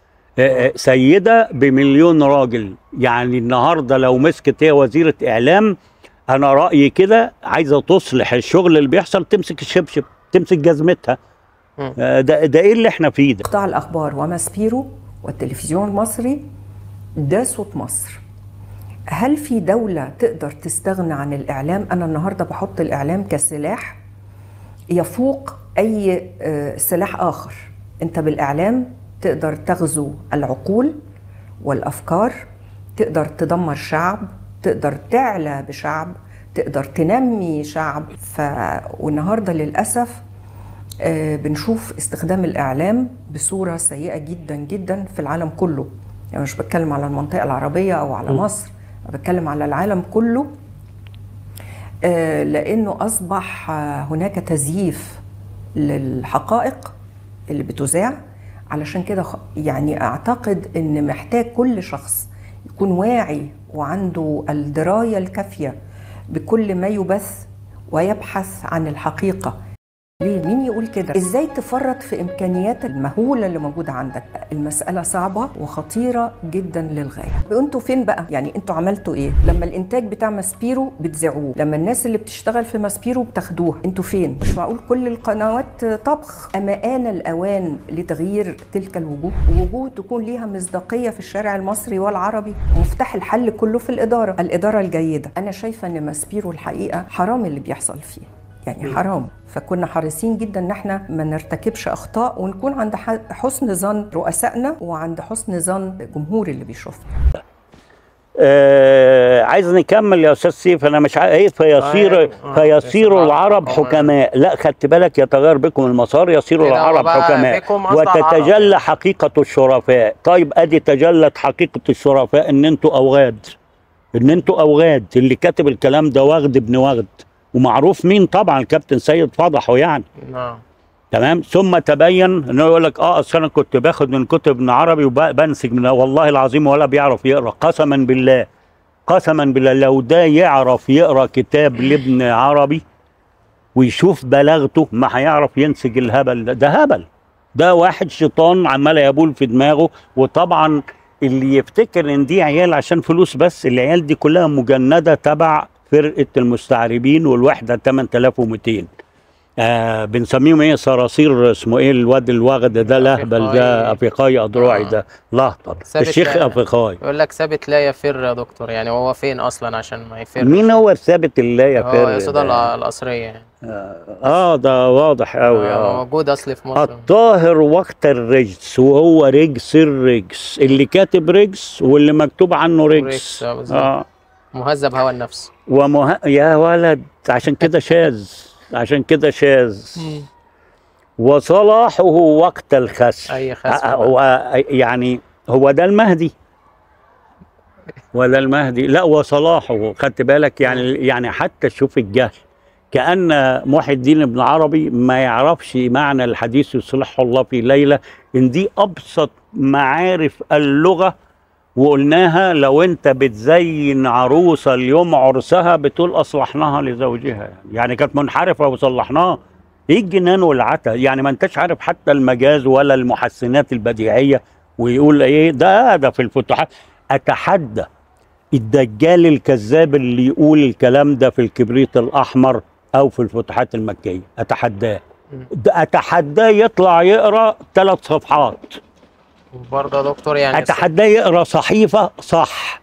سيدة بمليون راجل. يعني النهاردة لو مسكت هي وزيرة إعلام، أنا رأيي كده عايزة تصلح الشغل اللي بيحصل تمسك الشبشب، تمسك جزمتها. ده إيه اللي إحنا فيه ده؟ قطاع الأخبار وماسبيرو والتلفزيون المصري ده صوت مصر. هل في دولة تقدر تستغنى عن الإعلام؟ أنا النهاردة بحط الإعلام كسلاح يفوق أي سلاح آخر. أنت بالإعلام تقدر تغزو العقول والأفكار، تقدر تدمر شعب، تقدر تعلى بشعب، تقدر تنمي شعب. والنهاردة للأسف بنشوف استخدام الإعلام بصورة سيئة جدا جدا في العالم كله، يعني مش بتكلم على المنطقة العربية أو على مصر، بتكلم على العالم كله، لأنه أصبح هناك تزييف للحقائق اللي بتذاع. علشان كده يعني أعتقد إن محتاج كل شخص يكون واعي وعنده الدراية الكافية بكل ما يبث ويبحث عن الحقيقة. ليه؟ مين يقول كده؟ إزاي تفرط في إمكانيات المهولة اللي موجودة عندك؟ المسألة صعبة وخطيرة جدا للغاية. أنتوا فين بقى؟ يعني أنتوا عملتوا إيه؟ لما الإنتاج بتاع ماسبيرو بتذاعوه، لما الناس اللي بتشتغل في ماسبيرو بتاخدوها، أنتوا فين؟ مش معقول كل القنوات طبخ. أما آن الأوان لتغيير تلك الوجوه، ووجوه تكون ليها مصداقية في الشارع المصري والعربي. مفتاح الحل كله في الإدارة، الإدارة الجيدة. أنا شايفة إن ماسبيرو الحقيقة حرام اللي بيحصل فيه، يعني حرام. فكنا حريصين جدا ان احنا ما نرتكبش اخطاء ونكون عند حسن ظن رؤسائنا وعند حسن ظن الجمهور اللي بيشوفنا. عايز نكمل يا استاذ سيف. انا مش عايز فيصير العرب حكماء. لا خدت بالك، يتغير بكم المسار، يصير العرب حكماء وتتجلى حقيقه الشرفاء. طيب ادي تجلت حقيقه الشرفاء ان انتوا اوغاد، اللي كاتب الكلام ده واغد ابن واغد، ومعروف مين طبعا، الكابتن سيد فضحه يعني. نعم تمام. ثم تبين انه يقول لك اصل انا كنت باخد من كتب ابن عربي وبنسج منها. والله العظيم ولا بيعرف يقرا، قسما بالله قسما بالله. لو ده يعرف يقرا كتاب لابن عربي ويشوف بلاغته ما هيعرف ينسج الهبل ده. هبل ده، واحد شيطان عمال يبول في دماغه. وطبعا اللي يفتكر ان دي عيال عشان فلوس بس، العيال دي كلها مجنده تبع فرقة المستعربين والوحدة 8200. بنسميهم ايه، صراصير، اسمه ايه الواد الوغد ده، الاهبل ده، افريقاي اضروعي ده، لهطل الشيخ افريقاي. يقول لك ثابت لا يفر يا دكتور، يعني هو فين اصلا عشان ما يفرش؟ مين هو الثابت اللي لا يفر؟ اه يقصد القصريه يعني. ده واضح قوي. موجود اصلي في مصر. الطاهر وقت الرجس، وهو رجس الرجس، اللي كاتب رجس واللي مكتوب عنه رجس. مهذب هوى النفس يا ولد، عشان كده شاذ، عشان كده شاذ. وصلاحه وقت الخسف، اي خسف يعني هو ده المهدي ولا المهدي؟ لا، وصلاحه، خدت بالك يعني يعني حتى شوف الجهل، كأن محي الدين ابن عربي ما يعرفش معنى الحديث يصلحه الله في ليله، ان دي ابسط معارف اللغه، وقلناها لو انت بتزين عروسه اليوم عرسها بتقول اصلحناها لزوجها، يعني كانت منحرفه وصلحناها. ايه الجنان والعتا يعني، ما انتش عارف حتى المجاز ولا المحسنات البديعيه، ويقول ايه ده في الفتوحات. اتحدى الدجال الكذاب اللي يقول الكلام ده في الكبريت الاحمر او في الفتوحات المكيه، اتحداه، اتحداه يطلع يقرا 3 صفحات برضه يا دكتور، يعني اتحداه يقرا صحيفه صح،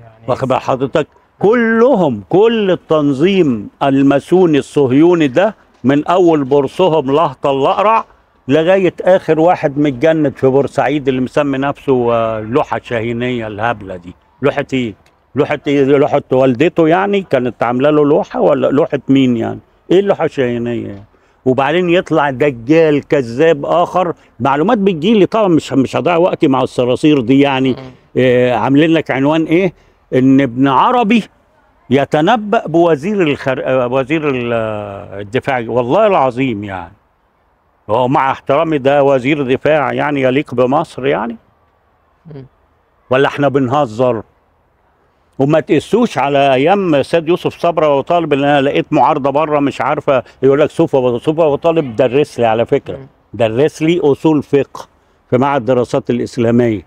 يعني واخد بال حضرتك؟ كلهم، كل التنظيم الماسوني الصهيوني ده، من اول بورصهم لهطل الاقرع لغايه اخر واحد متجند في بورسعيد اللي مسمي نفسه اللوحه الشاهينيه الهبله دي، لوحه ايه؟ لوحه ايه؟ لوحه والدته يعني، كانت عامله له لوحه، ولا لوحه مين يعني؟ ايه اللوحه الشاهينيه يعني؟ وبعدين يطلع دجال كذاب اخر، معلومات بتجيلي طبعا، مش هضيع وقتي مع الصراصير دي يعني. عاملين لك عنوان ايه؟ ان ابن عربي يتنبأ بوزير وزير الدفاع، والله العظيم يعني، ومع احترامي ده وزير دفاع يعني يليق بمصر يعني؟ ولا احنا بنهزر؟ وما تقسوش على ايام سيد يوسف صبري وطالب، اللي انا لقيت معارضه بره مش عارفه، يقول لك صوفه وطالب درس لي، على فكره درس لي اصول فقه في معهد الدراسات الاسلاميه،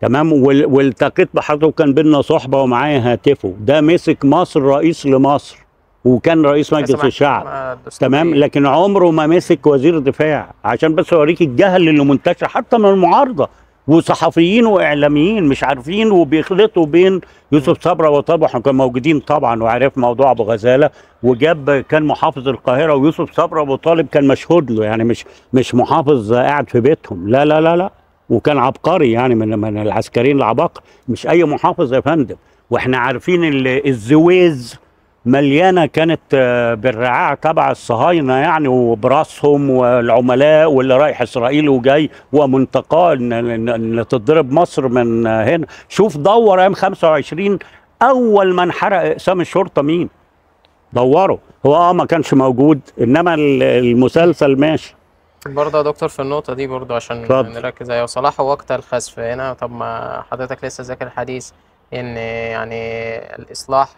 تمام، والتقيت بحضرته وكان بينا صحبه ومعايا هاتفه، ده مسك مصر رئيس لمصر، وكان رئيس مجلس الشعب، تمام، لكن عمره ما مسك وزير دفاع، عشان بس اوريك الجهل اللي منتشر حتى من المعارضه، وصحفيين واعلاميين مش عارفين، وبيخلطوا بين يوسف صبري وطالب. احنا كنا موجودين طبعا وعرف موضوع ابو غزاله، وجاب كان محافظ القاهره، ويوسف صبري وطالب كان مشهود له يعني، مش محافظ قاعد في بيتهم، لا لا لا لا، وكان عبقري يعني، من العسكريين العباقر، مش اي محافظ يا فندم. واحنا عارفين الزويز مليانه كانت بالرعاع تبع الصهاينه يعني، وبراسهم والعملاء واللي رايح اسرائيل وجاي، ومنتقاه ان تتضرب مصر من هنا. شوف دور ايام 25، اول ما انحرق اقسام الشرطه مين؟ دوروا هو ما كانش موجود، انما المسلسل ماشي. برضه يا دكتور في النقطه دي برضه عشان نركز، ايوه صلاحه وقت الخسف هنا. طب ما حضرتك لسه ذاكر الحديث ان يعني الاصلاح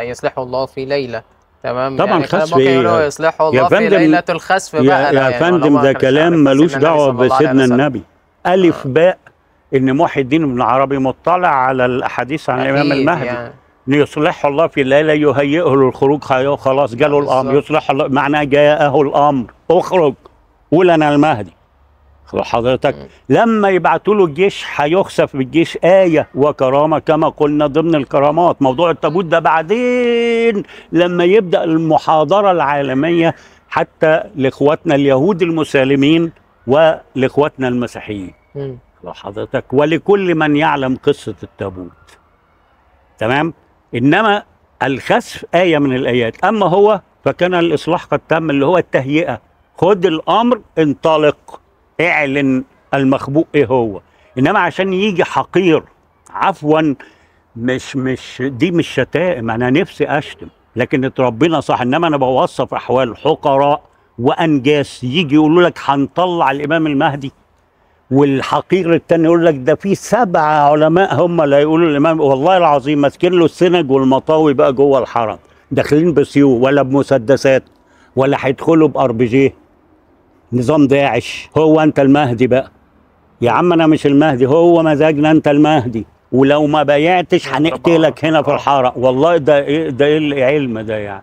يصلحه الله في ليله، تمام، طبعا يعني خسف ايه يصلحه الله في ليله الخسف بقى يا فندم؟ ده كلام ملوش دعوه بسيدنا النبي. الف باء ان محي الدين ابن عربي مطلع على الاحاديث عن الامام المهدي يعني. يصلحه الله في ليله، يهيئه للخروج، خلاص جاله الامر، يصلحه الله معناه جاءه الامر، اخرج قول انا المهدي حضرتك. لما يبعتوا له الجيش هيخسف بالجيش، آية وكرامة كما قلنا ضمن الكرامات. موضوع التابوت ده بعدين لما يبدأ المحاضرة العالمية، حتى لإخواتنا اليهود المسالمين ولإخواتنا المسيحيين حضرتك، ولكل من يعلم قصة التابوت، تمام. إنما الخسف آية من الآيات، أما هو فكان الإصلاح قد تم، اللي هو التهيئة، خد الأمر، انطلق، اعلن المخبوء ايه هو. انما عشان يجي حقير، عفوا، مش دي مش شتائم، انا نفسي اشتم لكن اتربينا صح، انما انا بوصف احوال حقراء وانجاس، يجي يقولوا لك هنطلع الامام المهدي، والحقير التاني يقول لك ده في 7 علماء هم اللي هيقولوا الامام، والله العظيم ماسكين له السنج والمطاوي بقى جوه الحرم، داخلين بسيوف ولا بمسدسات، ولا هيدخلوا باربجيه نظام داعش. هو انت المهدي بقى يا عم؟ انا مش المهدي، هو مزاجنا انت المهدي، ولو ما بيعتش هنقتلك هنا في الحاره. والله ده ايه العلم ده يعني؟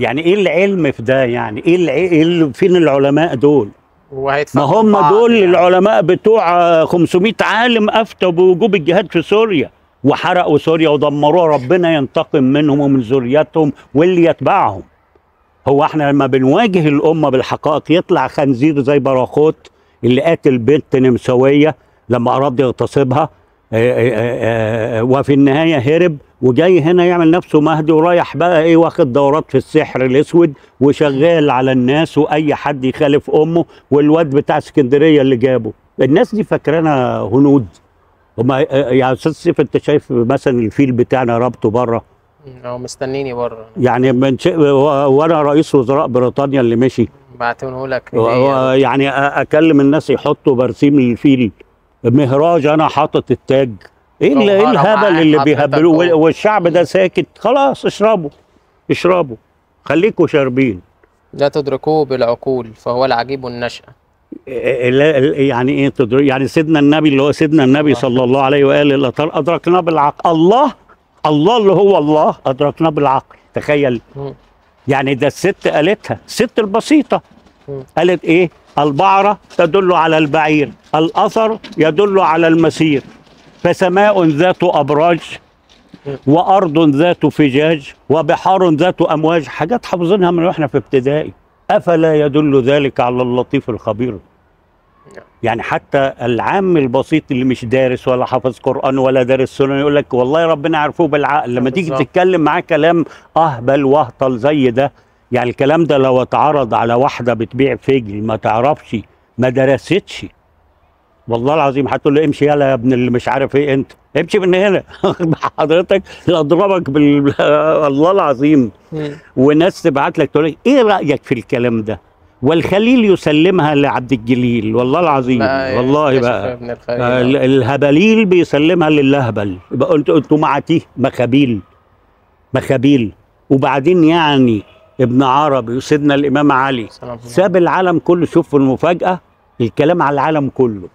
يعني ايه العلم في ده؟ يعني ايه فين العلماء دول؟ ما هم دول يعني. العلماء بتوع 500 عالم افتوا بوجوب الجهاد في سوريا وحرقوا سوريا ودمروها، ربنا ينتقم منهم ومن ذريتهم واللي يتبعهم. هو احنا لما بنواجه الامه بالحقائق يطلع خنزير زي باراخوت اللي قاتل بنت نمساويه لما قرب يغتصبها وفي النهايه هرب وجاي هنا يعمل نفسه مهدي ورايح بقى ايه واخد دورات في السحر الاسود وشغال على الناس واي حد يخالف امه. والواد بتاع اسكندريه اللي جابه الناس دي فاكرانا هنود. هما يا استاذ سيف انت شايف مثلا الفيل بتاعنا رابطه بره او مستنيني بره يعني وانا رئيس وزراء بريطانيا اللي مشي بعتونه لك يعني اكلم الناس يحطوا برسيم للفيل مهراج انا حاطط التاج. ايه الهبل اللي بيهبلوه والشعب ده ساكت؟ خلاص اشربوا اشربوا خليكوا شاربين لا تدركوه بالعقول فهو العجيب النشأ. يعني ايه تدرك؟ يعني سيدنا النبي اللي هو سيدنا النبي صلى الله عليه واله اللي ادركناه بالعقل. الله اللي هو الله ادركناه بالعقل. تخيل يعني ده الست قالتها، الست البسيطه قالت ايه؟ البعره تدل على البعير، الاثر يدل على المسير، فسماء ذات أبراج وأرض ذات فجاج وبحار ذات أمواج. حاجات حافظينها من واحنا في ابتدائي. أفلا يدل ذلك على اللطيف الخبير؟ يعني حتى العام البسيط اللي مش دارس ولا حافظ قرآن ولا دارس سنة يقول لك والله ربنا عرفوه بالعقل. لما تيجي تتكلم معاه كلام أهبل وهطل زي ده، يعني الكلام ده لو اتعرض على واحدة بتبيع فجل ما تعرفش ما درستش والله العظيم هتقول له امشي يلا يا ابن اللي مش عارف ايه انت، امشي من هنا حضرتك اضربك الله العظيم. وناس تبعت لك تقول لك ايه رايك في الكلام ده؟ والخليل يسلمها لعبد الجليل والله العظيم. والله بقى الهبليل بيسلمها للهبل. يبقى انتوا معتيه مخابيل مخابيل. وبعدين يعني ابن عربي وسيدنا الامام علي ساب العالم كله. شوفوا المفاجاه، الكلام على العالم كله.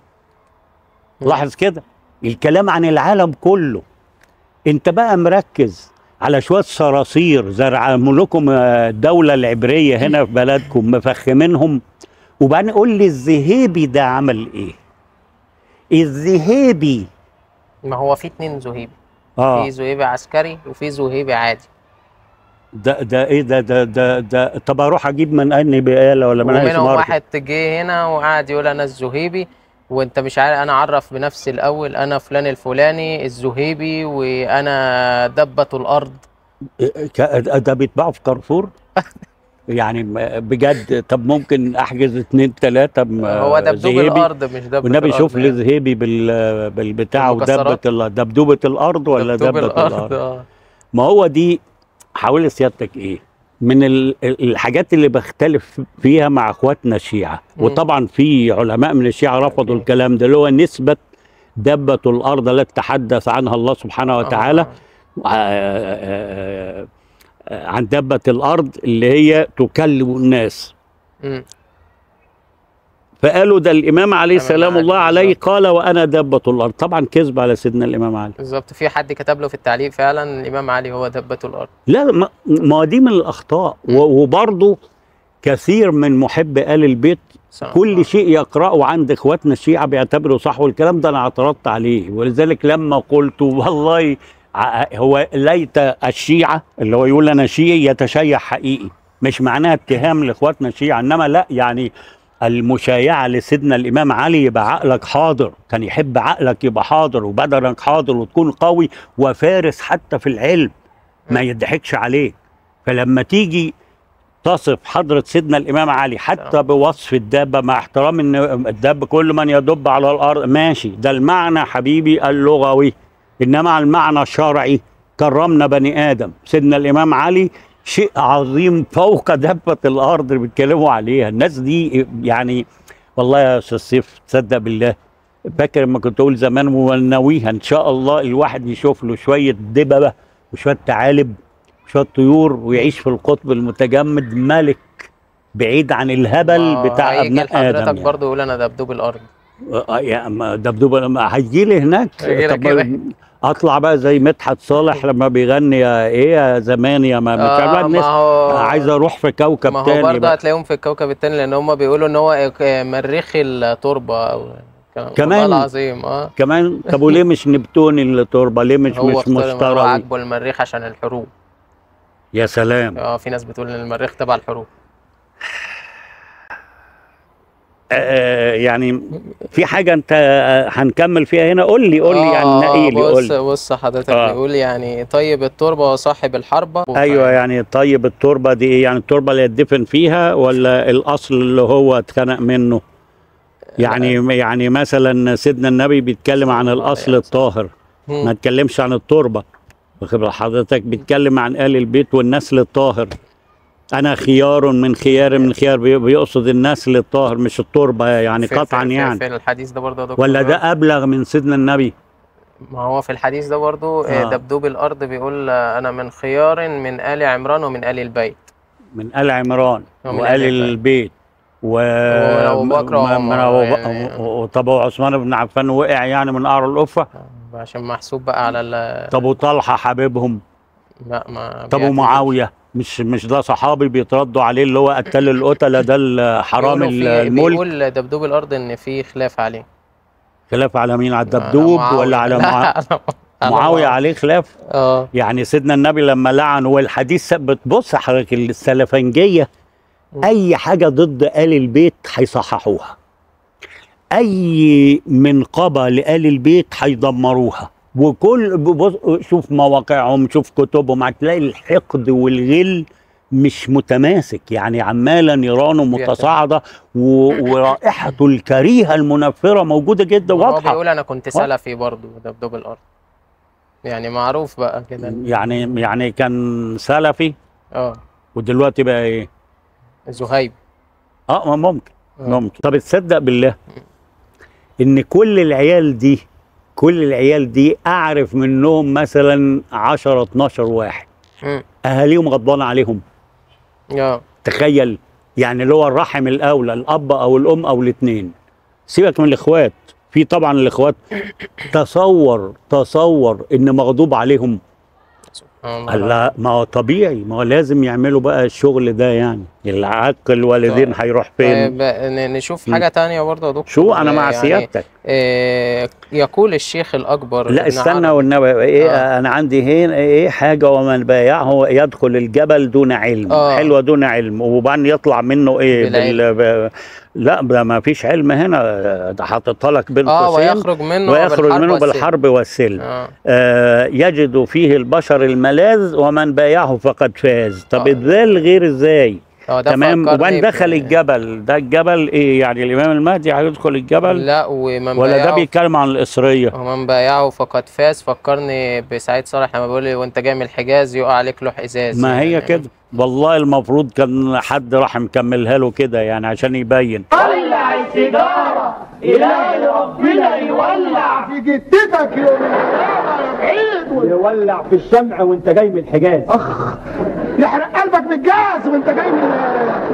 لاحظ كده الكلام عن العالم كله. انت بقى مركز على شويه صراصير زرع ملوكم الدوله العبريه هنا في بلدكم مفخمينهم. وبعدين قول لي الذهيبي ده عمل ايه؟ الذهيبي ما هو في اتنين ذهيبي. في ذهيبي عسكري وفي ذهيبي عادي. ده ايه ده ده ده ده طب اروح اجيب من انهي بقاله ولا من انهي سمارة؟ واحد جه هنا وقعد يقول انا الذهيبي وانت مش عارف. انا اعرف بنفسي الاول، انا فلان الفلاني الذهيبي وانا دبة الارض. ده بيتباعوا في كارفور يعني بجد. طب ممكن احجز 2 3 هو دبدوب الارض مش دبة والنبي. شوف لي ذهيبي بالبتاع ودبة الارض. دبدوبة الارض ولا دبة الارض؟ ما هو دي حاول سيادتك ايه من الحاجات اللي بختلف فيها مع اخواتنا الشيعه. وطبعا في علماء من الشيعه رفضوا الكلام ده اللي هو نسبه دبه الارض لا تتحدث عنها الله سبحانه وتعالى عن دبه الارض اللي هي تكلم الناس. فقالوا ده الامام علي سلام الله عليه قال وانا دبه الارض. طبعا كذب على سيدنا الامام علي. بالظبط. في حد كتب له في التعليق فعلا الامام علي هو دبه الارض. لا ما دي من الاخطاء. وبرضه كثير من محب ال البيت كل شيء يقراه عند اخواتنا الشيعه بيعتبروا صح. والكلام ده انا اعترضت عليه. ولذلك لما قلت والله هو ليت الشيعه اللي هو يقول انا شيعي يتشيع حقيقي، مش معناها اتهام لاخواتنا الشيعه، انما لا يعني المشايعة لسيدنا الإمام علي يبقى عقلك حاضر. كان يحب عقلك يبقى حاضر وبدنك حاضر وتكون قوي وفارس حتى في العلم ما يضحكش عليه. فلما تيجي تصف حضرة سيدنا الإمام علي حتى بوصف الدابة مع احترام ان الدب كل من يدب على الأرض ماشي، ده المعنى حبيبي اللغوي، إنما المعنى الشرعي كرمنا بني آدم. سيدنا الإمام علي شيء عظيم فوق دبة الارض اللي بيتكلموا عليها الناس دي. يعني والله يا استاذ سيف تصدق بالله فاكر لما كنت اقول زمان وناويها ان شاء الله الواحد يشوف له شويه دببه وشويه ثعالب وشويه طيور ويعيش في القطب المتجمد ملك بعيد عن الهبل بتاع ابناء ادم. حضرتك برضه يقول انا دبدوب الارض. دبدوبه لما هيجي لي هناك اطلع بقى زي مدحت صالح لما بيغني ايه يا زمان يا ما مش عايز اروح في كوكب تاني. ما هو برضه هتلاقيهم في الكوكب التاني لان هم بيقولوا ان هو مريخ التربه او كمان العظيم. كمان طب وليه مش نبتوني التربه؟ ليه مش مشترى؟ هو عاجبه المريخ عشان الحروب. يا سلام. في ناس بتقول ان المريخ تبع الحروب. يعني في حاجه انت هنكمل فيها هنا؟ قول لي يعني نقي لي. بص حضرتك بيقول يعني طيب التربه وصاحب الحربه. ايوه يعني طيب التربه دي ايه؟ يعني التربه اللي يدفن فيها ولا الاصل اللي هو اتخنق منه؟ يعني يعني مثلا سيدنا النبي بيتكلم عن الاصل الطاهر، ما اتكلمش عن التربه. واخد حضرتك؟ بيتكلم عن آل البيت والنسل الطاهر. أنا خيار من خيار من خيار، بيقصد النسل الطاهر مش التربة يعني قطعا. يعني في الحديث ده برضه ولا ده أبلغ من سيدنا النبي؟ ما هو في الحديث ده برضه دبدوب الأرض بيقول أنا من خيار من آل عمران ومن آل البيت. من آل عمران وآل البيت وأبو بكر وعمر. طب وعثمان بن عفان وقع يعني من قعر القفة؟ عشان محسوب بقى على طب وطلحة حبيبهم؟ لا ما. طب ومعاوية مش ده صحابي بيتردوا عليه اللي هو قتل القتله ده الحرام الملك؟ بيقول دبدوب الارض ان في خلاف عليه. خلاف على مين؟ على الدبدوب ولا على معاويه؟ عليه خلاف. يعني سيدنا النبي لما لعن، والحديث بتبص حضرتك السلفنجيه اي حاجه ضد آل البيت هيصححوها، اي منقبه لآل البيت هيدمروها. شوف مواقعهم، شوف كتبهم، هتلاقي الحقد والغل مش متماسك، يعني عمالا نيرانه متصاعده ورائحته الكريهه المنفره موجوده جدا واضحه. هو بيقول انا كنت سلفي برضه دبدوب الارض، يعني معروف بقى كده يعني كان سلفي ودلوقتي بقى ايه؟ زهيب. ممكن. طب تصدق بالله ان كل العيال دي اعرف منهم مثلا 10 12 واحد اهاليهم غضبانه عليهم. تخيل يعني اللي هو الرحم الاولى، الاب او الام او الاثنين، سيبك من الاخوات. في طبعا الاخوات تصور ان مغضوب عليهم. لا ما هو طبيعي، ما هو لازم يعملوا بقى الشغل ده. يعني العق الوالدين هيروح فين؟ نشوف حاجه ثانيه برضه يا دكتور. شو انا مع سيادتك. يقول الشيخ الاكبر. لا استنى والنبي ايه. انا عندي هنا ايه حاجه، ومن بايعه يدخل الجبل دون علم. حلوه، دون علم، وبعدين يطلع منه ايه؟ لا ده ما فيش علم هنا، ده حاططها لك بين قوسين. ويخرج منه بالحرب والسلم. يجد فيه البشر الملاذ ومن بايعه فقد فاز. طب الذال غير ازاي؟ تمام. وان دخل الجبل، ده الجبل ايه يعني؟ الامام المهدي هيدخل الجبل؟ لا. ومن ولا ده بيتكلم عن الاسريه؟ ومن بايعه فقد فاز. فكرني بسعيد صالح لما بيقول لي وانت جاي من الحجاز يقع عليك لوح ازاز. ما هي كده والله، المفروض كان حد راح مكملها له كده يعني عشان يبين. ولع السيجاره، الهي ربنا يولع في جدتك يولع في الشمع وانت جاي من الحجاز. اخ يحرق قلبك من الجاز وانت جاي من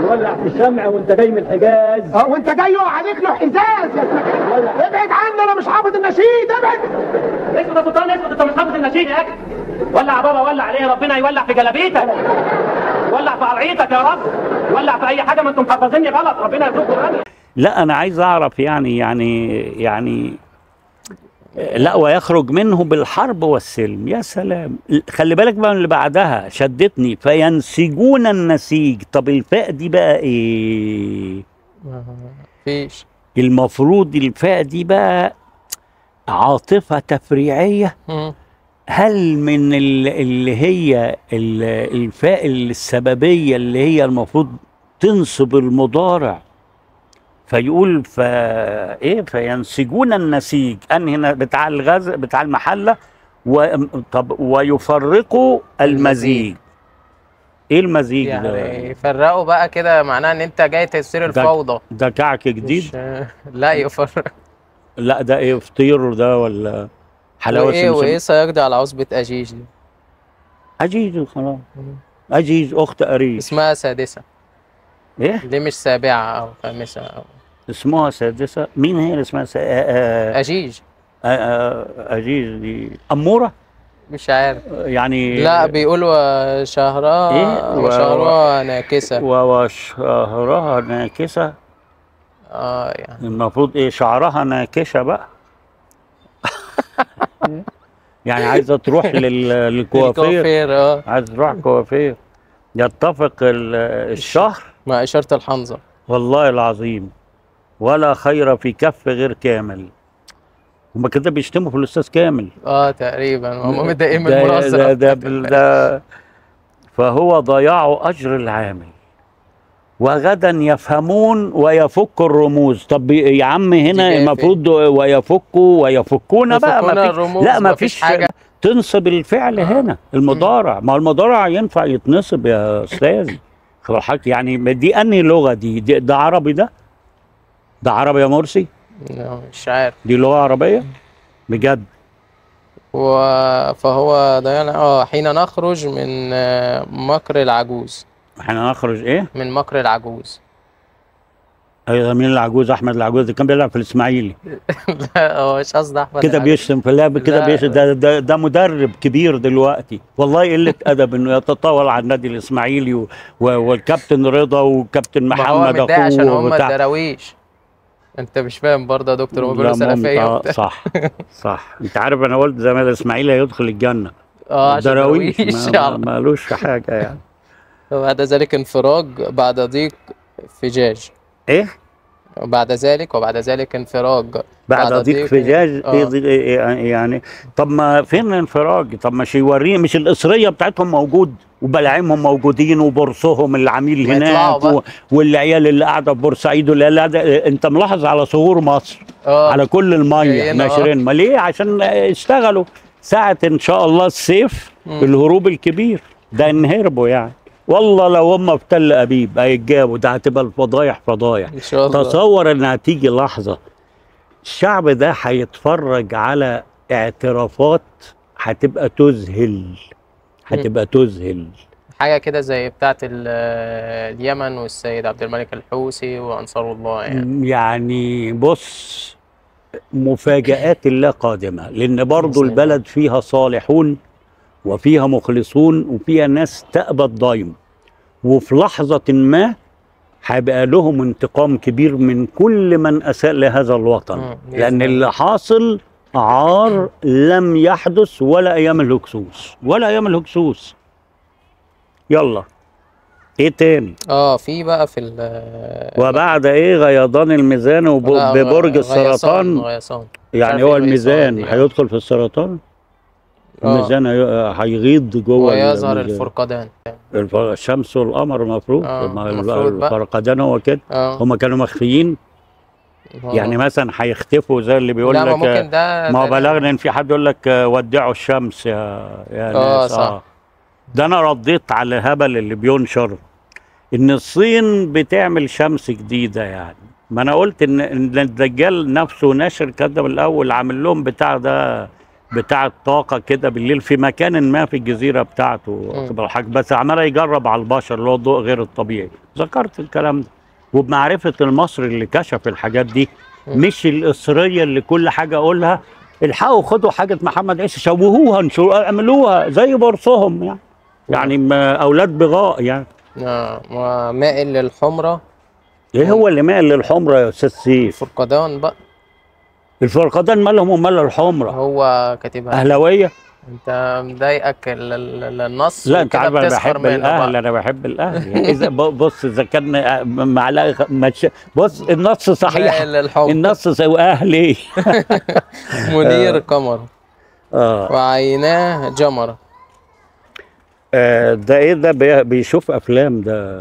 يولع في الشمع وانت جاي من الحجاز. وانت جاي يقع عليك له حزاز. يا ابعد عني انا مش حافظ النشيد. ابعد. اسكت يا سلطان، اسكت، انت مش حافظ النشيد يا اكل. ولع بابا، ولع عليه ربنا يولع في جلابيتك، ولع في قرعيتك يا رب، ولع في اي حاجه، ما انتم محفظيني غلط، ربنا يرزقكم غني. لا انا عايز اعرف يعني لا ويخرج منه بالحرب والسلم. يا سلام. خلي بالك بقى من اللي بعدها شدتني، فينسجون النسيج. طب الفاء دي بقى ايه؟ مفيش. المفروض الفاء دي بقى عاطفه تفريعيه. هل من اللي هي الفاء السببيه اللي هي المفروض تنصب المضارع فيقول ايه؟ فينسجون النسيج. هنا بتاع الغزل بتاع المحله طب ويفرقوا المزيج. ايه المزيج يعني ده؟ يفرقوا بقى كده معناها ان انت جاي تثير الفوضى. ده كعك جديد؟ لا يفرق. لا ده ايه؟ فطير ده ولا حلاوه؟ وايه سيجدي على عصبه اجيج دي؟ اجيج خلاص، اجيج اخت اريج اسمها سادسه. ايه؟ دي مش سابعه او خامسه او اسمها سادسه. مين هي اللي اسمها أجيج؟ أجيج دي أمورة؟ مش عارف يعني. لا بيقولوا شهرها إيه؟ وشهرها ناكسة. وشهرها ناكسة. يعني المفروض ايه؟ شعرها ناكشة بقى. يعني عايزة تروح للكوافير. عايزة تروح كوافير. يتفق الشهر مع إشارة الحنظة. والله العظيم. ولا خير في كف غير كامل. هما كده بيشتموا في الأستاذ كامل. تقريبا هما متضايقين من المناظرة. ده فهو ضياع أجر العامل. وغدا يفهمون ويفك الرموز. طب يا عم هنا المفروض ويفكوا ويفكون بقى. ما فيش حاجة تنصب الفعل هنا المضارع. ما المضارع ينفع يتنصب يا أستاذ. يعني دي أنهي لغة دي؟ ده عربي ده؟ ده عربي يا مرسي؟ مش عارف. دي لغة عربية؟ بجد. فهو ضيعنا. حين نخرج من مكر العجوز. حين نخرج ايه؟ من مكر العجوز. ايوه مين العجوز؟ احمد العجوز كان بيلعب في الاسماعيلي. لا هو مش قصدي احمد كده بيشتم في اللعب كده بيشتم. ده مدرب كبير دلوقتي. والله قله ادب انه يتطاول على النادي الاسماعيلي والكابتن رضا وكابتن محمد اخوه. عشان هم الدراويش. انت مش فاهم برضه يا دكتور. وبيقولوا سلفيه. صح. انت عارف انا قلت زي ما الاسماعيلي هيدخل الجنه. الدراويش مالوش حاجه يعني. وبعد ذلك انفراج بعد ضيق فجاج. ايه؟ وبعد ذلك انفراج بعد ضيق فجاج. إيه يعني؟ طب ما فين الانفراج؟ طب مش يوريني. مش القصريه بتاعتهم موجود وبلاعيمهم موجودين وبورصهم العميل هناك والعيال اللي قاعده في بورسعيد انت ملاحظ على صهور مصر على كل الميه ناشرين. ما ليه؟ عشان اشتغلوا ساعه ان شاء الله الصيف الهروب الكبير ده نهربوا يعني. والله لو هم في تل ابيب هيتجابوا. ده هتبقى الفضايح فضايح. تصور ان هتيجي لحظه الشعب ده هيتفرج على اعترافات هتبقى تذهل. حاجه كده زي بتاعه اليمن والسيد عبد الملك الحوثي وانصار الله يعني. يعني بص مفاجآت الله قادمه. لان برضو البلد فيها صالحون وفيها مخلصون وفيها ناس تقبض دايم. وفي لحظه ما هيبقى لهم انتقام كبير من كل من اساء لهذا الوطن. لان اللي حاصل عار لم يحدث ولا ايام الهكسوس. يلا ايه تاني؟ في بقى في وبعد ايه؟ غيضان الميزان وببرج السرطان. غيصان. يعني هو الميزان هيدخل في السرطان. الميزان هيغيض جوه. ويظهر الفرقدان. الشمس والقمر المفروض. الفرقدان هو كده. هم كانوا مخفيين يعني. مثلا هيختفوا زي اللي بيقول لك. ما بلغنا ان في حد يقول لك ودعوا الشمس يا ناس. صح. ده انا رديت على هبل اللي بينشر ان الصين بتعمل شمس جديده يعني. ما انا قلت ان الدجال نفسه نشر كده من الاول. عامل لهم بتاع ده بتاع الطاقه كده بالليل في مكان ما في الجزيره بتاعته. بس عمال يجرب على البشر اللي هو الضوء غير الطبيعي. ذكرت الكلام ده. وبمعرفة المصري اللي كشف الحاجات دي. مش القصرية اللي كل حاجة أقولها الحقوا خدوا حاجة محمد عيسى شوهوها انشروها اعملوها زي برصهم يعني. أولاد بغاء يعني. ومائل للحمرة. إيه هو اللي مائل للحمرة يا أستاذ سيف؟ الفرقدان بقى. الفرقدان مالهم ومال الحمرة؟ هو كاتبها أهلاوية؟ انت مضايقك النص. لا انت عارف انا بحب الاهل. يعني اذا بص اذا كان معلقه بص النص صحيح. النص واهلي. منير قمر وعيناه جمره. ده ايه ده؟ بيشوف افلام ده.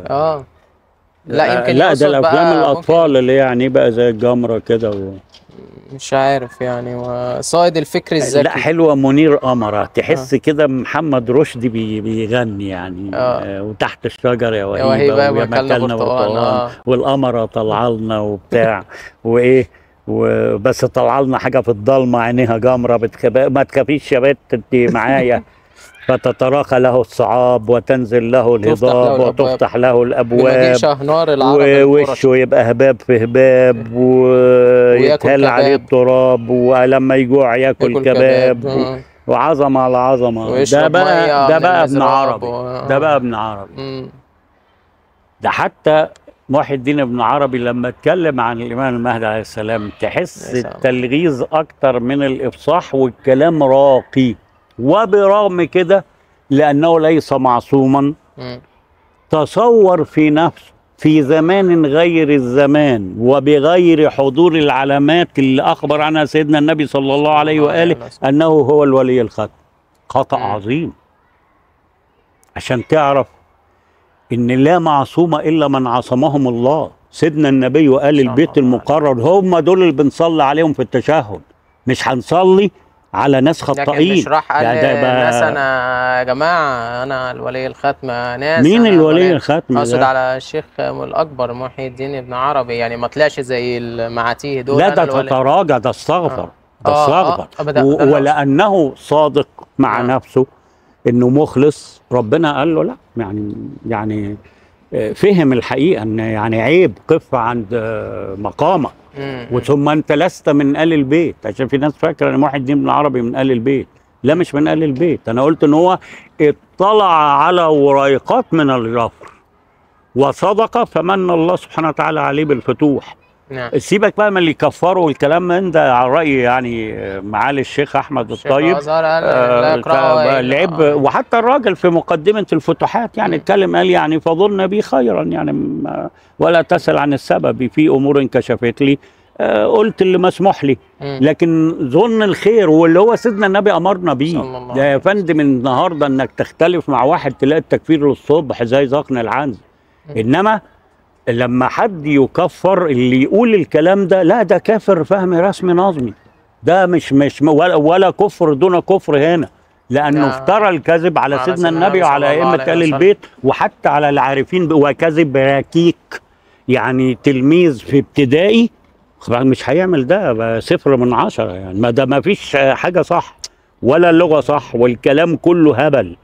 لا يمكن. لا ده الافلام الاطفال اللي يعني بقى زي الجمره كده مش عارف يعني. صائد الفكر الذكي. لا حلوه منير قمره. تحس كده محمد رشدي بيغني يعني. وتحت الشجر يا وهيبه ومكلنا برتقان والقمره طالعه لنا وبتاع. وايه وبس طالعه لنا حاجه في الضلمه عينيها جمره. ما تخافيش يا بت انت معايا. فتتراخى له الصعاب وتنزل له الهضاب وتفتح له الابواب ووشه يبقى هباب في هباب ويتهل عليه التراب ولما يجوع ياكل كباب وعظمه على عظمه. ده بقى ابن عربي ده حتى محي الدين ابن عربي لما اتكلم عن الإمام المهدي عليه السلام تحس التلغيز أكتر من الإفصاح والكلام راقي، وبرغم كده لأنه ليس معصوما تصور في نفسه في زمان غير الزمان وبغير حضور العلامات اللي أخبر عنها سيدنا النبي صلى الله عليه وآله أنه هو الولي الختم. خطأ عظيم، عشان تعرف إن لا معصومة إلا من عصمهم الله. سيدنا النبي وقال البيت المقرر هم دول اللي بنصلي عليهم في التشهد، مش هنصلي على ناس خطائين. مش راح قال ناس أنا يا جماعة أنا الولي الختم ناس. مين الولي الختم؟ أقصد على الشيخ الأكبر محي الدين ابن عربي، يعني ما طلعش زي المعاتيه دول. لا ده تتراجع، ده استغفر ولأنه صادق مع نفسه إنه مخلص. ربنا قال له لا، يعني فهم الحقيقة إن يعني عيب قف عند مقامك وثم أنت لست من آل البيت. عشان في ناس فاكرة إن محي الدين ابن عربي من آل البيت، لا مش من آل البيت. أنا قلت إن هو اطلع على ورائقات من الجفر وصدق فمن الله سبحانه وتعالى عليه بالفتوح. سيبك بقى من اللي كفروا والكلام من ده، على رأي يعني معالي الشيخ أحمد الطيب لعب. وحتى الراجل في مقدمة الفتوحات يعني اتكلم قال يعني فظن بي خيرا، يعني ولا تسأل عن السبب، في أمور انكشفت لي قلت اللي مسموح لي، لكن ظن الخير واللي هو سيدنا النبي أمرنا بيه. ده يا فندم النهارده إنك تختلف مع واحد تلاقي التكفير للصبح زي زقن العنز، إنما لما حد يكفر اللي يقول الكلام ده لا ده كافر فهم رسمي نظمي، ده مش ولا كفر دون كفر هنا، لانه افترى الكذب على سيدنا النبي وعلى ائمه اهل البيت وحتى على العارفين، وكذب ركيك. يعني تلميذ في ابتدائي مش هيعمل ده، 0/10 يعني. ما ده ما فيش حاجه صح ولا اللغه صح والكلام كله هبل.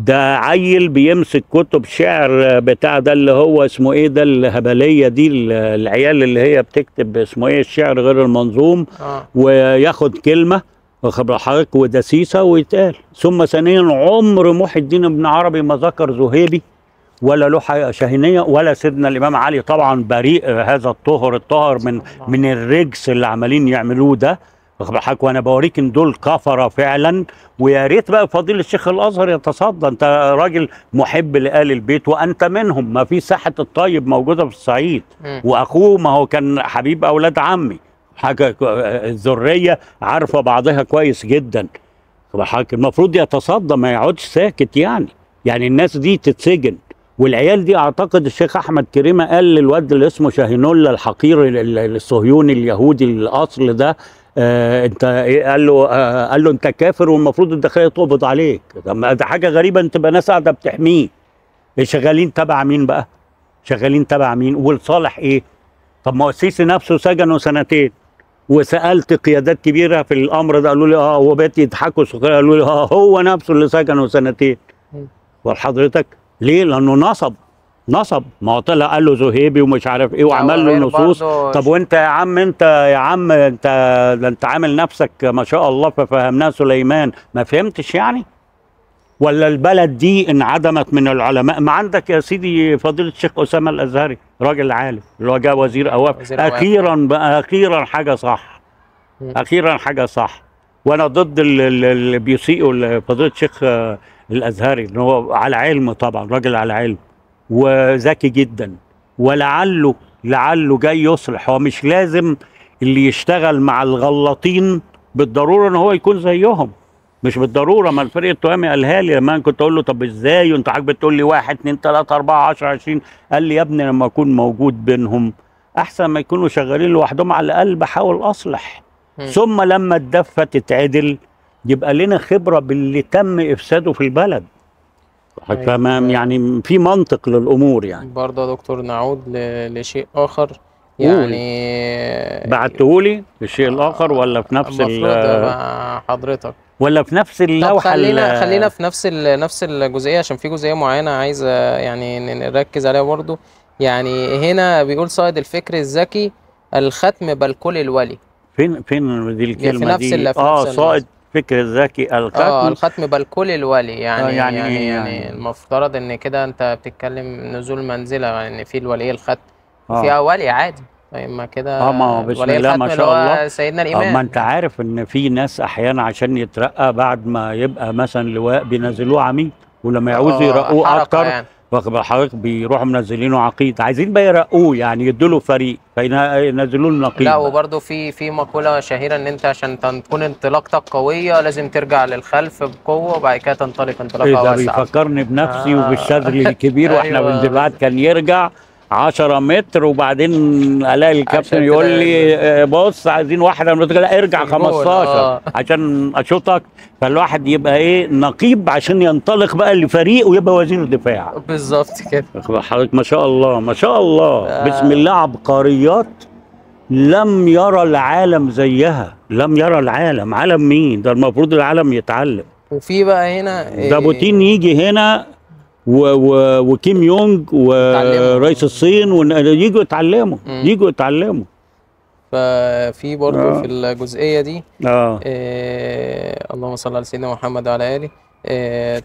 ده عيل بيمسك كتب شعر بتاع ده اللي هو اسمه ايه ده الهبليه دي، العيال اللي هي بتكتب اسمه ايه الشعر غير المنظوم وياخد كلمه خبر حضرتك ودسيسه ويتقال. ثم ثانيا عمر محي الدين ابن عربي ما ذكر ذهيبي ولا له حقيقه شاهنيه ولا سيدنا الامام علي طبعا بريء هذا الطهر من الرجس اللي عمالين يعملوه ده. وانا بوريك ان دول كفره فعلا. ويا ريت بقى فضيل الشيخ الازهر يتصدى، انت راجل محب لآل البيت وانت منهم. ما في ساحه الطيب موجوده في الصعيد واخوه ما هو كان حبيب اولاد عمي، حاجه الذريه عارفه بعضها كويس جدا. المفروض يتصدى ما يقعدش ساكت، يعني الناس دي تتسجن. والعيال دي اعتقد الشيخ احمد كريمه قال للواد اللي اسمه شاهينولا الحقير الصهيوني اليهودي الاصل ده انت قال له انت كافر والمفروض الداخليه تقبض عليك. ده حاجه غريبه، انت بقى ناس قاعده بتحميه. شغالين تبع مين بقى؟ شغالين تبع مين؟ ولصالح ايه؟ طب ما هو السيسي نفسه سجنه 2 سنين، وسالت قيادات كبيره في الامر ده قالوا لي وبقيت يضحكوا سخريه، قالوا لي هو نفسه اللي سجنه 2 سنين. وحضرتك ليه؟ لانه نصب ما هو طلع قال له ذهيبي ومش عارف ايه وعمل له نصوص. طب وانت يا عم انت ده انت عامل نفسك ما شاء الله ففهمناها سليمان، ما فهمتش يعني؟ ولا البلد دي انعدمت من العلماء؟ ما عندك يا سيدي فضيله الشيخ اسامه الازهري راجل عالم اللي هو جه وزير اوقاف اخيرا بقى، اخيرا حاجه صح، اخيرا حاجه صح. وانا ضد اللي بيسيئوا لفضيله الشيخ الازهري ان هو على علم، طبعا راجل على علم وذكي جدا، ولعله جاي يصلح. هو مش لازم اللي يشتغل مع الغلاطين بالضروره ان هو يكون زيهم، مش بالضروره. ما الفريق التهامي قالها لي لما انا كنت اقول له طب ازاي وانت حضرتك بتقول لي 1 2 3 4 10 20، قال لي يا ابني لما اكون موجود بينهم احسن ما يكونوا شغالين لوحدهم. على الاقل بحاول اصلح، ثم لما الدفه تتعدل يبقى لنا خبره باللي تم افساده في البلد. تمام، يعني في منطق للامور. يعني برضه يا دكتور نعود لشيء اخر، يعني بعتهولي للشيء الاخر ولا في نفس حضرتك ولا في نفس اللوحه؟ خلينا في نفس الجزئيه، عشان في جزئيه معينه عايز يعني نركز عليها برضو. يعني هنا بيقول صائد الفكر الذكي الختم بل كل الولي. فين دي الكلمه؟ في نفس دي صائد الفكر الذكي الختم الختم بل كل الولي. يعني المفترض ان كده انت بتتكلم نزول منزله، يعني في الولي الختم وفي ولي عادي. ما كده ما هو بسم الله ما شاء الله سيدنا الإمام. ما انت عارف ان في ناس احيانا عشان يترقى بعد ما يبقى مثلا لواء بينزلوه عميد، ولما يعوزوا يرقوه اكتر واخد بالحضرتك بيروحوا منزلينه عقيد، عايزين بقى يرقوه يعني يدوا له فريق فينزلوا له نقيب. لا وبرده في مقوله شهيره ان انت عشان تكون انطلاقتك قويه لازم ترجع للخلف بقوه وبعد كده تنطلق انطلاقه واسعه. بيفكرني بنفسي وبالشاذر الكبير واحنا بندبعات كان يرجع 10 متر وبعدين الاقي الكابتن يقول لي بص عايزين واحده من رجل. لا ارجع 15 عشان اشوطك. فالواحد يبقى نقيب عشان ينطلق بقى لفريق ويبقى وزير دفاع. بالظبط كده حضرتك. ما شاء الله ما شاء الله بسم الله. عبقريات لم يرى العالم زيها، لم يرى العالم. عالم مين ده؟ المفروض العالم يتعلم. وفي بقى هنا ده بوتين يجي هنا وكيم يونج ورئيس الصين يجوا يتعلموا ففي برضه في الجزئيه دي اللهم صل على سيدنا محمد وعلى اله.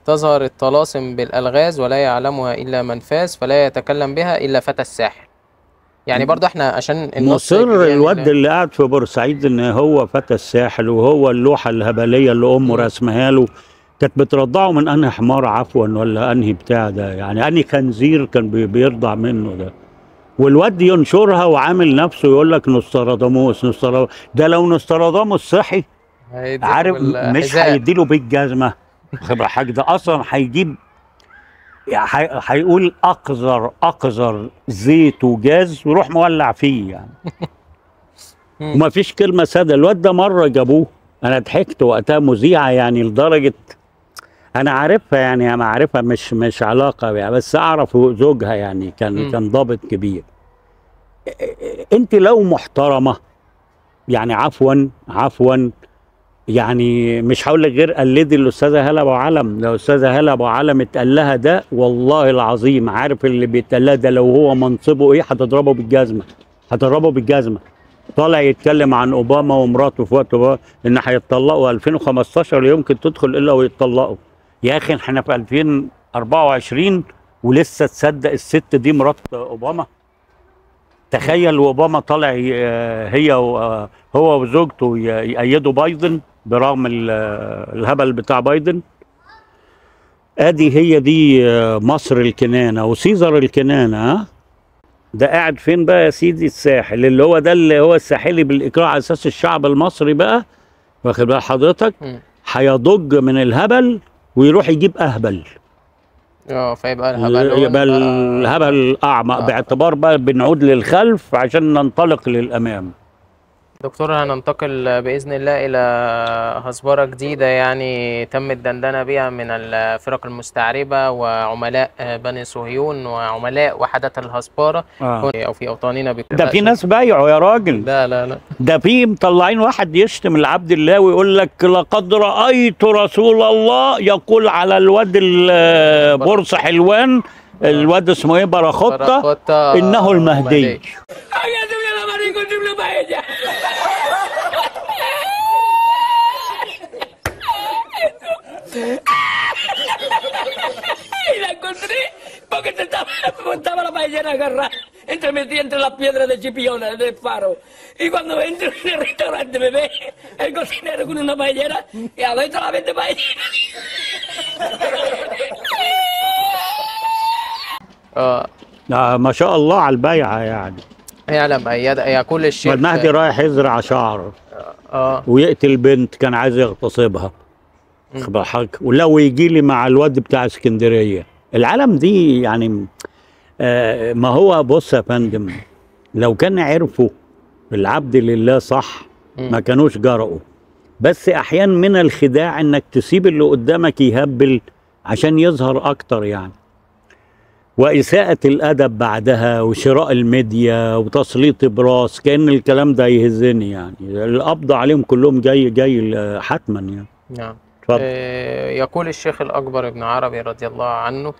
تظهر الطلاسم بالالغاز ولا يعلمها الا من فاز، فلا يتكلم بها الا فتى الساحر. يعني برضه احنا عشان مصر الواد اللي قاعد في بورسعيد ان هو فتى الساحل، وهو اللوحه الهبليه اللي امه رسمها له كانت بترضعه من انهي حمار عفوا ولا انهي بتاع ده، يعني انهي خنزير كان بيرضع منه ده. والواد ينشرها وعامل نفسه يقول لك نوستراداموس. ده لو نوستراداموس صحي عارف مش هيديله بالجزمه خبره حاجه. ده اصلا هيجيب هيقول اقذر زيت وجاز ويروح مولع فيه يعني. ومفيش كلمه ساده. الواد ده مره جابوه انا ضحكت وقتها مذيعه يعني لدرجه انا عارفها يعني معرفه مش علاقه يعني، بس اعرف زوجها يعني كان ضابط كبير. انت لو محترمه يعني عفوا يعني مش هقول لك غير قلدي الاستاذه هلا ابو علم. لو الاستاذه هلا ابو علم اتقال لها ده والله العظيم عارف اللي بيتقال لها ده لو هو منصبه هتضربه بالجزمه طالع يتكلم عن اوباما ومراته في وقته ان هيتطلقوا 2015 يمكن تدخل الا ويتطلقوا. يا اخي احنا في 2024 ولسه تصدق الست دي مرات اوباما؟ تخيل اوباما طالع هو وزوجته يأيدوا بايدن برغم الهبل بتاع بايدن. ادي هي دي مصر الكنانه وسيزر الكنانه. ده قاعد فين بقى يا سيدي؟ الساحل اللي هو ده اللي هو الساحلي بالاكراه على اساس الشعب المصري بقى واخد بال حضرتك هيضج من الهبل ويروح يجيب اهبل. فيبقى الهبل اعمق باعتبار بقى بنعود للخلف عشان ننطلق للامام. دكتور هننتقل باذن الله الى هسبره جديده يعني تم الدندنه بها من الفرق المستعربه وعملاء بني صهيون وعملاء وحده الهسبره او في اوطاننا بكل. ده في ناس بايعوا يا راجل. لا ده في مطلعين واحد يشتم العبد الله ويقول لك لقد رايت رسول الله يقول على الواد البورصه حلوان الواد اسمه براخوطه انه المهدي. Y la encontré porque montaba la paellera agarrada entre las piedras de Chipiona, del faro. Y cuando entro en el restaurante me ve el cocinero con una paellera y a veces la vende paellera. ما شاء الله على البيعة يعني. يعلم هي كل الشيء. والمهدي رايح يزرع شعر ويقتل بنت كان عايز يغتصبها واخد بال حضرتك. ولو يجي لي مع الواد بتاع اسكندريه العالم دي يعني ما هو بص يا فندم لو كان عرفوا العبد لله صح ما كانوش جرؤوا. بس احيانا من الخداع انك تسيب اللي قدامك يهبل عشان يظهر اكتر يعني. وإساءة الأدب بعدها وشراء الميديا وتسليط براس، كأن الكلام ده يهزني يعني. القبض عليهم كلهم جاي حتما يعني. نعم. يقول الشيخ الأكبر ابن عربي رضي الله عنه: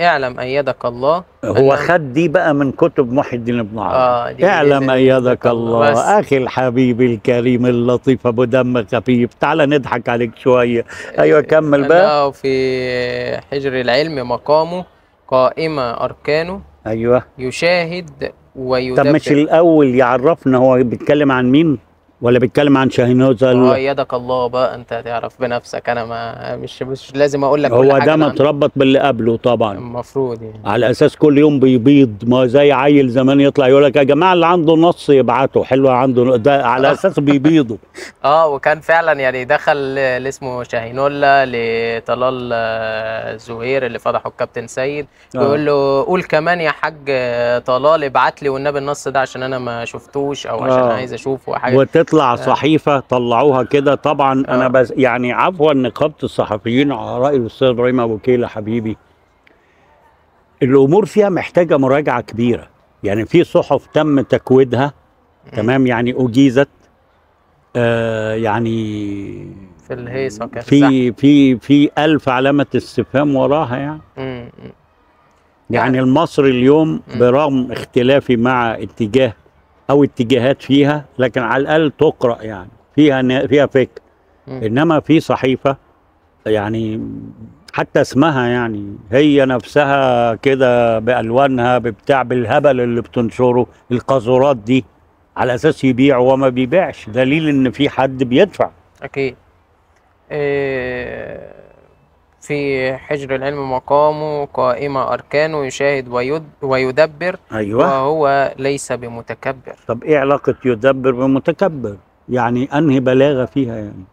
اعلم أيدك الله. هو خد دي بقى من كتب محي الدين ابن عربي. اعلم أيدك الله. أخي الحبيب الكريم اللطيف أبو دم خفيف، تعال نضحك عليك شوية. أيوه كمل بقى. في حجر العلم مقامه قائمة أركانه. أيوه. يشاهد ويدبر. طب مش الأول يعرفنا هو بيتكلم عن مين؟ ولا بيتكلم عن شاهينوزا؟ يدك الله بقى، انت هتعرف بنفسك. انا ما مش لازم اقول لك. هو ده متربط باللي قبله طبعا، المفروض يعني على اساس كل يوم بيبيض. ما زي عيل زمان يطلع يقول لك يا جماعه اللي عنده نص يبعته، حلو عنده ده، على اساس بيبيضه. وكان فعلا يعني دخل اللي اسمه شاهينولا لطلال زهير اللي فضحه الكابتن سيد، بيقول له قول كمان يا حاج طلال ابعت لي والنبي النص ده عشان انا ما شفتوش، او عشان عايز اشوفه حاجه. تطلع صحيفه طلعوها كده طبعا. انا بس يعني عفوا نقابه الصحفيين على راي الاستاذ ابراهيم ابو كيله حبيبي، الامور فيها محتاجه مراجعه كبيره يعني. في صحف تم تكويدها تمام يعني، اجيزت يعني في الهيصه كده، في 1000 علامه استفهام وراها يعني. يعني المصري اليوم برغم اختلافي مع اتجاه أو اتجاهات فيها، لكن على الأقل تقرأ يعني، فيها فكر. إنما في صحيفة يعني حتى اسمها يعني هي نفسها كده بألوانها ببتاع، بالهبل اللي بتنشره، القاذورات دي على أساس يبيع وما بيبيعش، دليل إن في حد بيدفع. أكيد. في حجر العلم مقامه قائمة أركانه يشاهد ويدبر. أيوة. وهو ليس بمتكبر. طب إيه علاقة يدبر بمتكبر؟ يعني أنهي بلاغة فيها يعني؟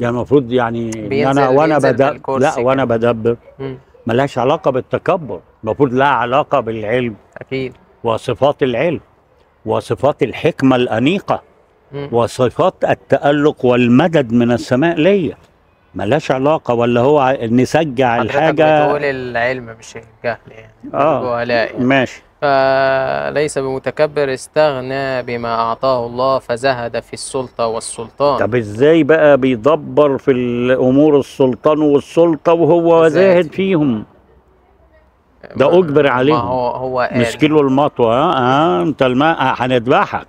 يعني المفروض يعني أنا وأنا بدبر ملهاش علاقة بالتكبر، المفروض لها علاقة بالعلم. أكيد. وصفات العلم وصفات الحكمة الأنيقة وصفات التألق والمدد من السماء ليا، ملاش علاقة. ولا هو نسجع الحاجة؟ بتقول العلم مش الجهل يعني. يعني. ماشي. فليس بمتكبر، استغنى بما أعطاه الله فزهد في السلطة والسلطان. طب ازاي بقى بيدبر في الأمور السلطان والسلطة وهو زاهد فيهم؟ ده أجبر عليهم. هو قال مسكيله المطوة. انت الماء هندبحك.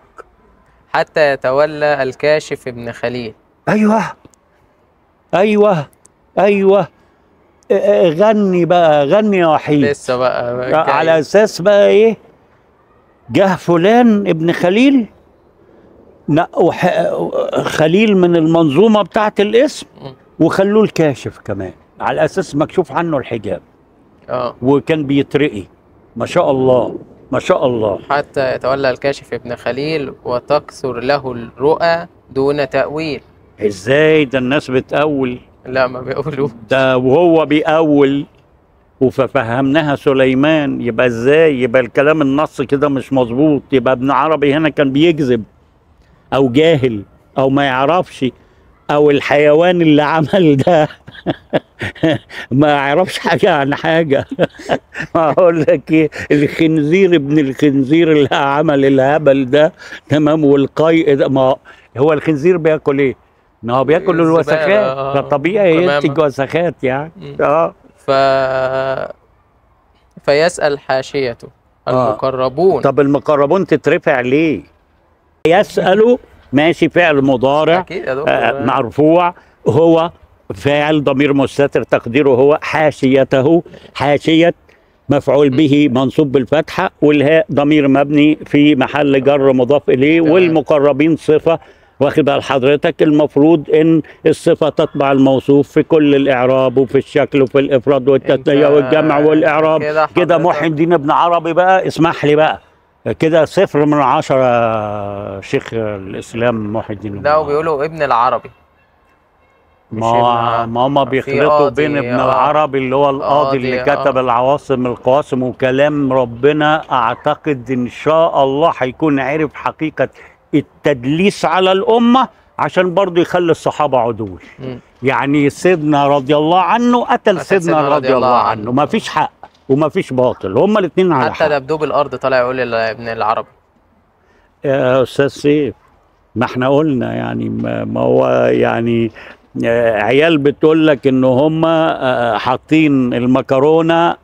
حتى يتولى الكاشف ابن خليل. أيوه ايوه ايوه. غني بقى، غني يا وحيد لسه بقى على اساس بقى ايه؟ جه فلان ابن خليل، نقوا خليل من المنظومه بتاعه الاسم وخلوه الكاشف كمان على اساس مكشوف عنه الحجاب. وكان بيترقي ما شاء الله ما شاء الله. حتى يتولى الكاشف ابن خليل وتكثر له الرؤى دون تأويل. ازاي ده الناس بتأول؟ لا ما بيقولوش ده، وهو بيأول وفهمناها سليمان. يبقى ازاي؟ يبقى الكلام النص كده مش مظبوط، يبقى ابن عربي هنا كان بيكذب او جاهل او ما يعرفش، او الحيوان اللي عمل ده ما يعرفش حاجه عن حاجه. اقول لك ايه، الخنزير ابن الخنزير اللي عمل الهبل ده تمام، والقيء ده. ما هو الخنزير بياكل ايه؟ ما هو بياكل الوسخات، ده طبيعي ينتج وسخات يعني. فيسأل حاشيته المقربون. طب المقربون تترفع ليه؟ يسألوا ماشي، فعل مضارع مرفوع، هو فاعل ضمير مستتر تقديره هو حاشيته، حاشية مفعول به منصوب بالفتحة، والهاء ضمير مبني في محل جر مضاف إليه، والمقربين صفة. واخد بال حضرتك، المفروض ان الصفه تتبع الموصوف في كل الاعراب وفي الشكل وفي الافراد والتثنيه والجمع والاعراب كده. محي الدين ابن عربي بقى اسمح لي بقى كده 0 من 10 شيخ الاسلام محي الدين ابن عربي. لا وبيقولوا ابن العربي. ما هم بيخلطوا بين ابن العربي اللي هو القاضي اللي كتب العواصم القواسم وكلام ربنا. اعتقد ان شاء الله هيكون عرف حقيقه التدليس على الأمة عشان برضه يخلي الصحابة عدول. يعني سيدنا رضي الله عنه قتل سيدنا رضي الله عنه، مفيش حق. وما فيش باطل، هما الاثنين على حتى دبدوب الارض طالع يقول ابن العربي. يا استاذ سيف ما احنا قلنا يعني، ما هو يعني عيال بتقول لك ان هما حاطين المكرونه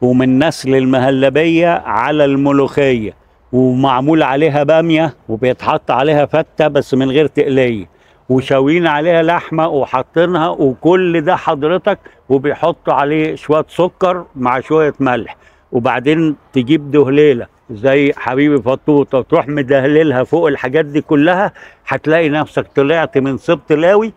ومن نسل المهلبيه على الملوخيه ومعمول عليها باميه وبيتحط عليها فته بس من غير تقليه وشاوين عليها لحمه وحاطينها وكل ده حضرتك، وبيحطوا عليه شويه سكر مع شويه ملح، وبعدين تجيب دهليله زي حبيبي فطوطه وتروح مدهللها فوق الحاجات دي كلها، هتلاقي نفسك طلعت من سبط لاوي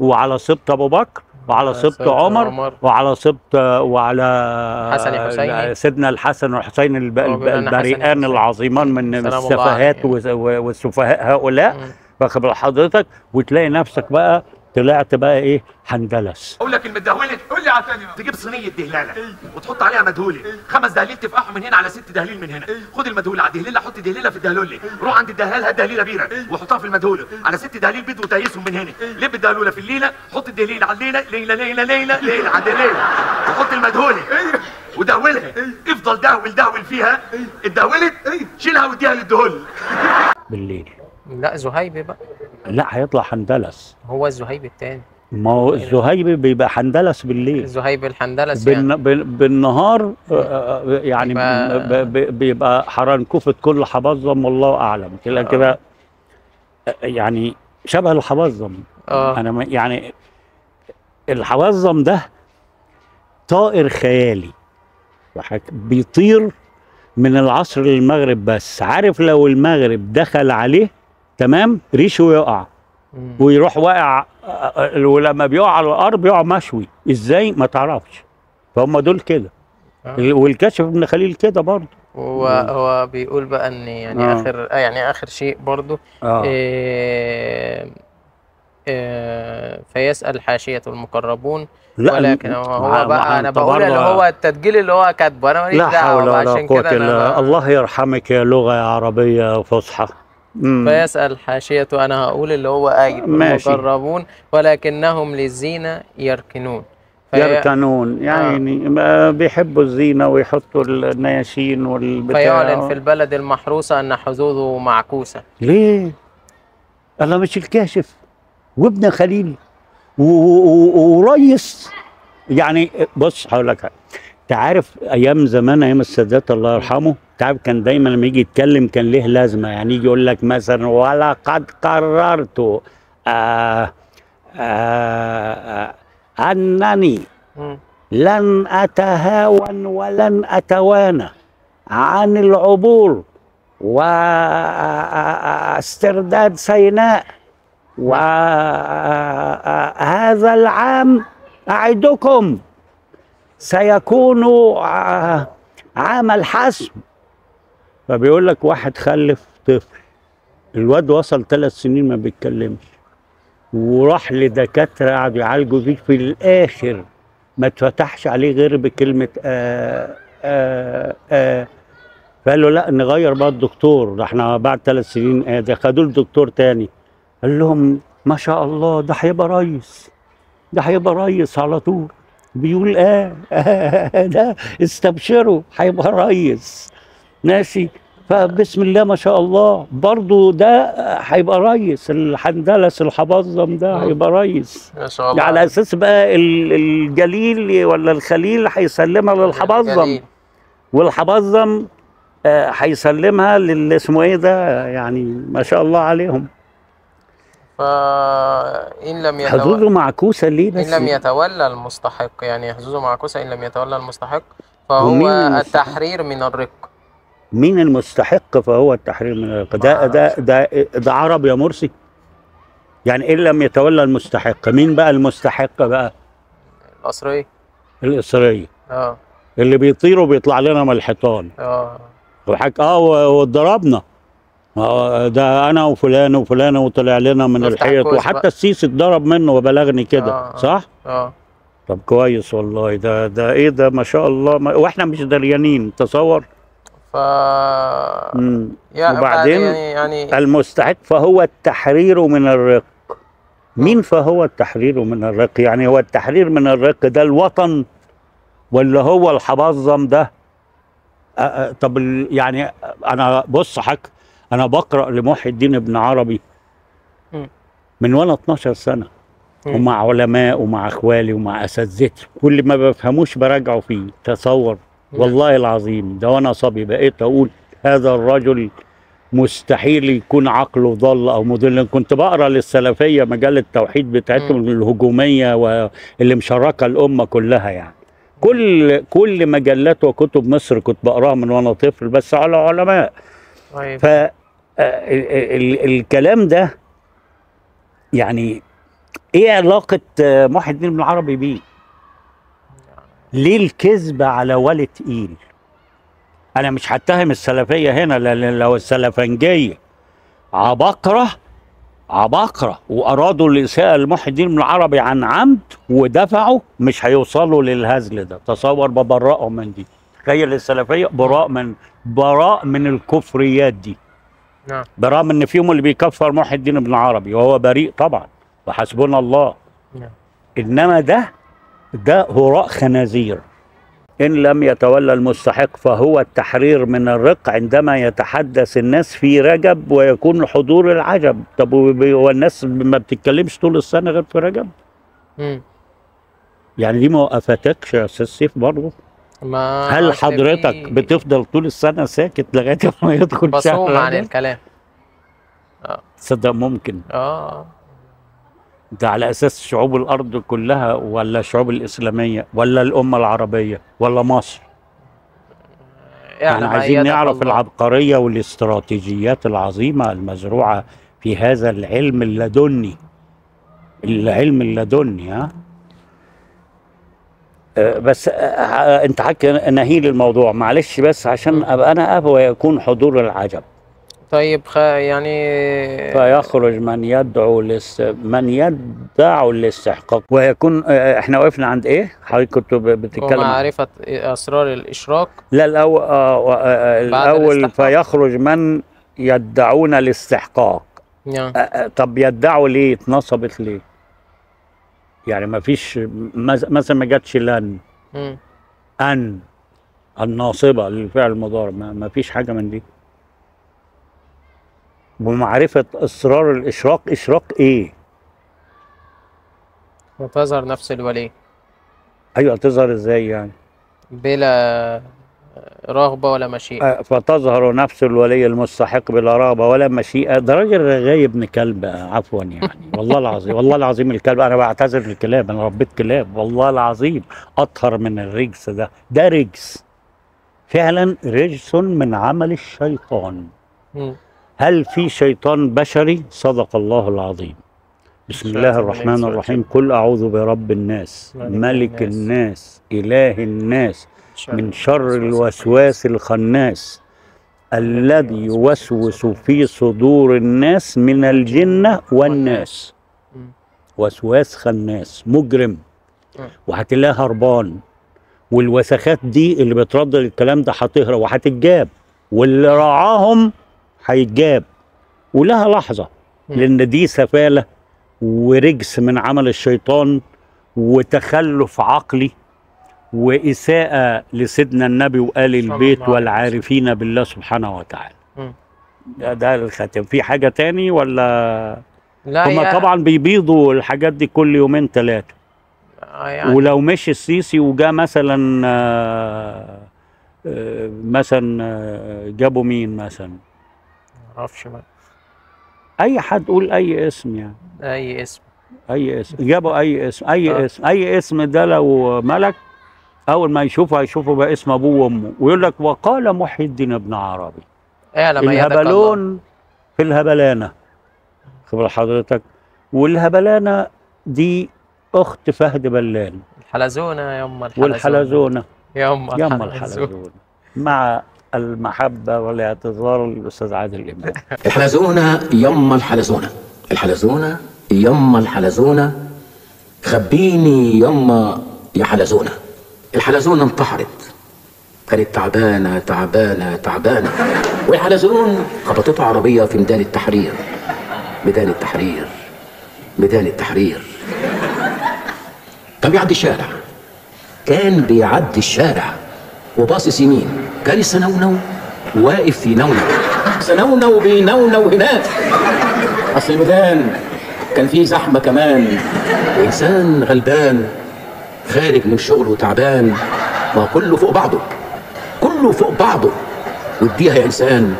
وعلى سبط ابو بكر وعلى سبط عمر وعلى سبط وعلى سيدنا الحسن والحسين البريئان العظيمان من السفهات والسفهاء هؤلاء، واخد بال حضرتك، وتلاقي نفسك بقى طلعت بقى ايه هندلس. اقول لك المدهولت قول لي على ثاني، تجيب صينيه دهلاله وتحط عليها مدهوله، 5 دهاليل تفقعهم من هنا على 6 دهاليل من هنا، خد المدهوله على الدهليله، حط دهليله في الدهلوله، روح عند الدهال هات دهليله بيره وحطها في المدهوله على 6 دهاليل بيض وتيسهم من هنا، لب الدهلوله في الليله، حط الدهليله على الليله، ليله ليله ليله ليله على الليله، وحط المدهوله ودهولها، افضل دهول دهول فيها، اتدهولت شيلها واديها للدهول بالليل. لا زهيبي بقى، لا هيطلع حندلس. هو الزهيبي التاني، ما هو الزهيبي بيبقى حندلس بالليل، الزهيبي الحندلس يعني بالنهار يعني بيبقى حرنكوفة كل حبظم والله اعلم كده كده يعني شبه الحبظم. انا يعني الحبظم ده طائر خيالي بيطير من العصر للمغرب، بس عارف لو المغرب دخل عليه تمام ريشه يقع ويروح واقع، ولما بيقع على الارض بيقع مشوي ازاي ما تعرفش، فهم دول كده. والكشف ابن خليل كده برضه، هو بيقول بقى ان يعني اخر شيء برضه فيسأل حاشية المقربون. لا ولكن هو بقى انا بقول اللي هو التدجيل اللي هو كاتبه، انا ماليش دعوه عشان كده. الله يرحمك يا لغه عربيه فصحى. فيسأل حاشية، أنا هقول اللي هو قايل المقربون ولكنهم للزينة يركنون يركنون يعني بيحبوا الزينة ويحطوا النياشين والبتاع. فيعلن في البلد المحروسة أن حظوظه معكوسة. ليه؟ الله مش الكاشف وابن خليل وريس يعني. بص هقول لك، أنت عارف أيام زمان أيام السادات الله يرحمه، تعب كان دايما لما يجي يتكلم كان ليه لازمه، يعني يجي يقول لك مثلا ولقد قررت انني لن اتهاون ولن اتوانى عن العبور واسترداد سيناء، وهذا العام اعدكم سيكون عام الحسم. فبيقول لك واحد خلف طفل، الواد وصل 3 سنين ما بيتكلمش، وراح لدكاتره قعدوا يعالجوا فيه، في الاخر ما اتفتحش عليه غير بكلمه فقال له لا نغير بقى الدكتور، ده احنا بعد 3 سنين ده خدوا له دكتور تاني. قال لهم ما شاء الله ده هيبقى ريس، ده هيبقى ريس على طول. بيقول ده استبشروا هيبقى ريس ناسي، فبسم الله ما شاء الله برضو ده هيبقى ريس، الحندلس الحبظم ده هيبقى ريس ما شاء الله، على اساس بقى الجليل ولا الخليل هيسلمها للحبظم، والحبظم هيسلمها للي اسمه ايه ده، يعني ما شاء الله عليهم. فإن لم يتولى حظوظه معكوسة ليه بس؟ إن لم يتولى المستحق، يعني حظوظه معكوسة إن لم يتولى المستحق، فهو التحرير من الرق. مين المستحق؟ فهو التحرير من الرق. ده عرب يا مرسي، يعني إن لم يتولى المستحق، مين بقى المستحق بقى؟ القصرية. القصرية اللي بيطيروا بيطلع لنا من الحيطان. واتضربنا ده انا وفلان وفلان وطلع لنا من الحيط، وحتى السيسي اتضرب منه وبلغني كده. صح؟ طب كويس والله، ده ايه ده ما شاء الله، واحنا مش دريانين تصور. وبعدين يعني المستحق فهو التحرير من الرق. مين فهو التحرير من الرق؟ يعني هو التحرير من الرق ده الوطن ولا هو الحبظم ده؟ طب يعني انا بص حك، انا بقرا لمحي الدين ابن عربي من وانا 12 سنه ومع علماء ومع اخوالي ومع اساتذتي، كل ما بفهموش براجعه فيه. تصور والله العظيم ده وانا صبي بقيت اقول هذا الرجل مستحيل يكون عقله ضل او مضل. كنت بقرا للسلفيه مجله التوحيد بتاعتهم الهجوميه واللي مشركه الامه كلها، يعني كل مجلات وكتب مصر كنت بقراها من وانا طفل بس على علماء. طيب. فالكلام ده يعني ايه علاقه محي الدين ابن عربي بيه؟ ليه الكذب على ولي تقيل؟ انا مش هتهم السلفيه هنا، لان لو السلفنجيه عبقره وارادوا الاساءه لمحي الدين ابن عربي عن عمد ودفعوا مش هيوصلوا للهزل ده. تصور ببرئهم من دي، تخيل السلفيه براء من الكفريات دي. نعم، براء من ان فيهم اللي بيكفر محي الدين ابن عربي وهو بريء طبعا وحسبنا الله. نعم، انما ده هراء خنازير. إن لم يتولى المستحق فهو التحرير من الرق عندما يتحدث الناس في رجب ويكون حضور العجب. طب والناس ما بتتكلمش طول السنة غير في رجب؟ يعني دي ما وقفتكش يا أستاذ سيف برضه؟ هل حضرتك بتفضل طول السنة ساكت لغاية ما يدخل شهر بصوم عن الكلام؟ تصدق ممكن. ده على اساس شعوب الارض كلها ولا الشعوب الاسلاميه ولا الامه العربيه ولا مصر؟ يعني عايزين نعرف الله. العبقريه والاستراتيجيات العظيمه المزروعه في هذا العلم اللدني. العلم اللدني ها بس انت حكي نهيل الموضوع معلش، بس عشان ابقى انا ابوى يكون حضور العجب. طيب يعني فيخرج من يدعو للاستحقاق ويكون. احنا وقفنا عند ايه؟ حضرتك كنت بتتكلم ومعرفة اسرار الاشراك. لا الاول فيخرج من يدعون الاستحقاق. نعم. طب يدعوا ليه؟ اتنصبت ليه؟ يعني ما فيش مثلا ما جاتش لن ان الناصبه للفعل المضارع، ما فيش حاجه من دي. ومعرفة إصرار الإشراق، إشراق إيه؟ وتظهر نفس الولي. أيوة تظهر إزاي يعني؟ بلا رغبة ولا مشيئة. فتظهر نفس الولي المستحق بلا رغبة ولا مشيئة. ده راجل غايب ابن كلب عفوا يعني والله العظيم. والله العظيم الكلب، أنا بعتذر الكلاب، أنا ربيت كلاب والله العظيم أطهر من الرجس ده. ده رجس فعلا، رجس من عمل الشيطان. هل في شيطان بشري؟ صدق الله العظيم. بسم الله الرحمن الرحيم. قل أعوذ برب الناس، ملك الناس، إله الناس، من شر الوسواس الخناس الذي يوسوس في صدور الناس من الجنة والناس. وسواس خناس مجرم، وهتلاقيه هربان، والوسخات دي اللي بتردد الكلام ده هتهرب وهتتجاب، واللي رعاهم هيتجاب ولها لحظه، لان دي سفاله ورجس من عمل الشيطان وتخلف عقلي واساءه لسيدنا النبي وآل البيت والعارفين بالله سبحانه وتعالى. ده الختم. في حاجه تاني ولا؟ لا، هما طبعا بيبيضوا الحاجات دي كل يومين ثلاثه. يعني ولو مشي السيسي وجا مثلا جابوا مين مثلا؟ اي حد قول اي اسم، يعني اي اسم جابوا اي اسم ده. لو ملك اول ما يشوفه بقى اسم ابوه وامه، ويقول لك وقال محي الدين ابن عربي. الهبلون في الهبلانه، خبر حضرتك؟ والهبلانه دي اخت فهد بلان. الحلزونه يما الحلزونه، والحلزونه يما الحلزونه، مع المحبة والاعتذار للأستاذ عادل إمام. الحلزونة يما الحلزونة، الحلزونة يما الحلزونة، خبيني يما يا حلزونة. الحلزونة انتحرت، كانت تعبانة تعبانة تعبانة، والحلزون خبطته عربية في ميدان التحرير، ميدان التحرير، ميدان التحرير. كان بيعدي الشارع، كان بيعدي الشارع وباصص يمين، جالي سنونو واقف ينونو، سنونو بينونو هناك. اصل الميدان كان فيه زحمه كمان، انسان غلبان خارج من شغله تعبان، ما كله فوق بعضه، كله فوق بعضه، وديها يا انسان.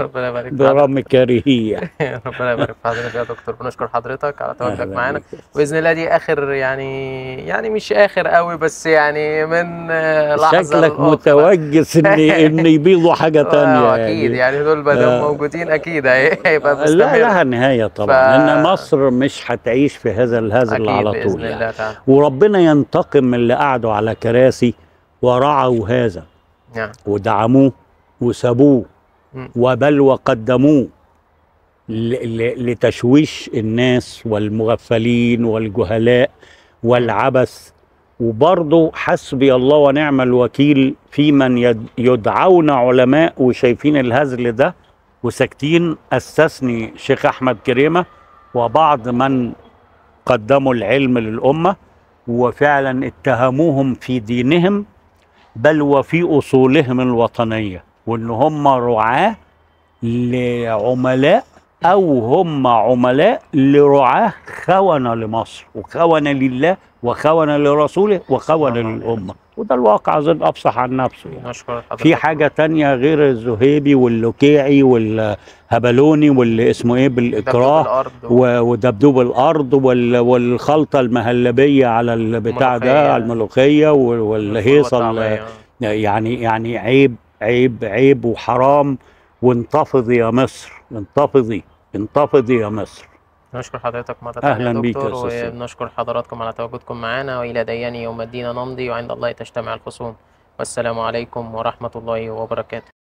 ربنا يبارك في حضرتك الكراهيه. ربنا يبارك في حضرتك يا دكتور، بنشكر حضرتك على تواجدك معانا، وباذن الله دي اخر يعني مش اخر قوي بس يعني من لحظه شكلك متوجس ان يبيضوا حاجه ثانيه. اكيد يعني دول ما دام موجودين اكيد هيبقى مستمر. لا لها نهايه طبعا، ان مصر مش هتعيش في هذا الهزل على طول بإذن الله تعالى. وربنا ينتقم من اللي قعدوا على كراسي ورعوا هذا ودعموه وسابوه وبل وقدموه لتشويش الناس والمغفلين والجهلاء والعبث. وبرضه حسبي الله ونعم الوكيل في من يدعون علماء وشايفين الهزل ده وساكتين. استثني الشيخ احمد كريمه وبعض من قدموا العلم للامه وفعلا اتهموهم في دينهم بل وفي اصولهم الوطنيه، وان هم رعاه لعملاء او هم عملاء لرعاه خونه لمصر وخونه لله وخونه لرسوله وخونه للامه، وده الواقع اظن افصح عن نفسه يعني. في حاجه تانية غير الذهيبي واللوكيعي والهبلوني واللي اسمه ايه بالاكراه ودبدوب الارض والخلطه المهلبيه على البتاع ده الملوخيه والهيصه يعني عيب عيب عيب وحرام. وانتفضي يا مصر، انتفضي انتفضي يا مصر. نشكر حضرتك مرة ثانية يا دكتور، ونشكر حضراتكم على تواجدكم معنا. وإلى ديان يوم الدين نمضي وعند الله تجتمع الخصوم، والسلام عليكم ورحمة الله وبركاته.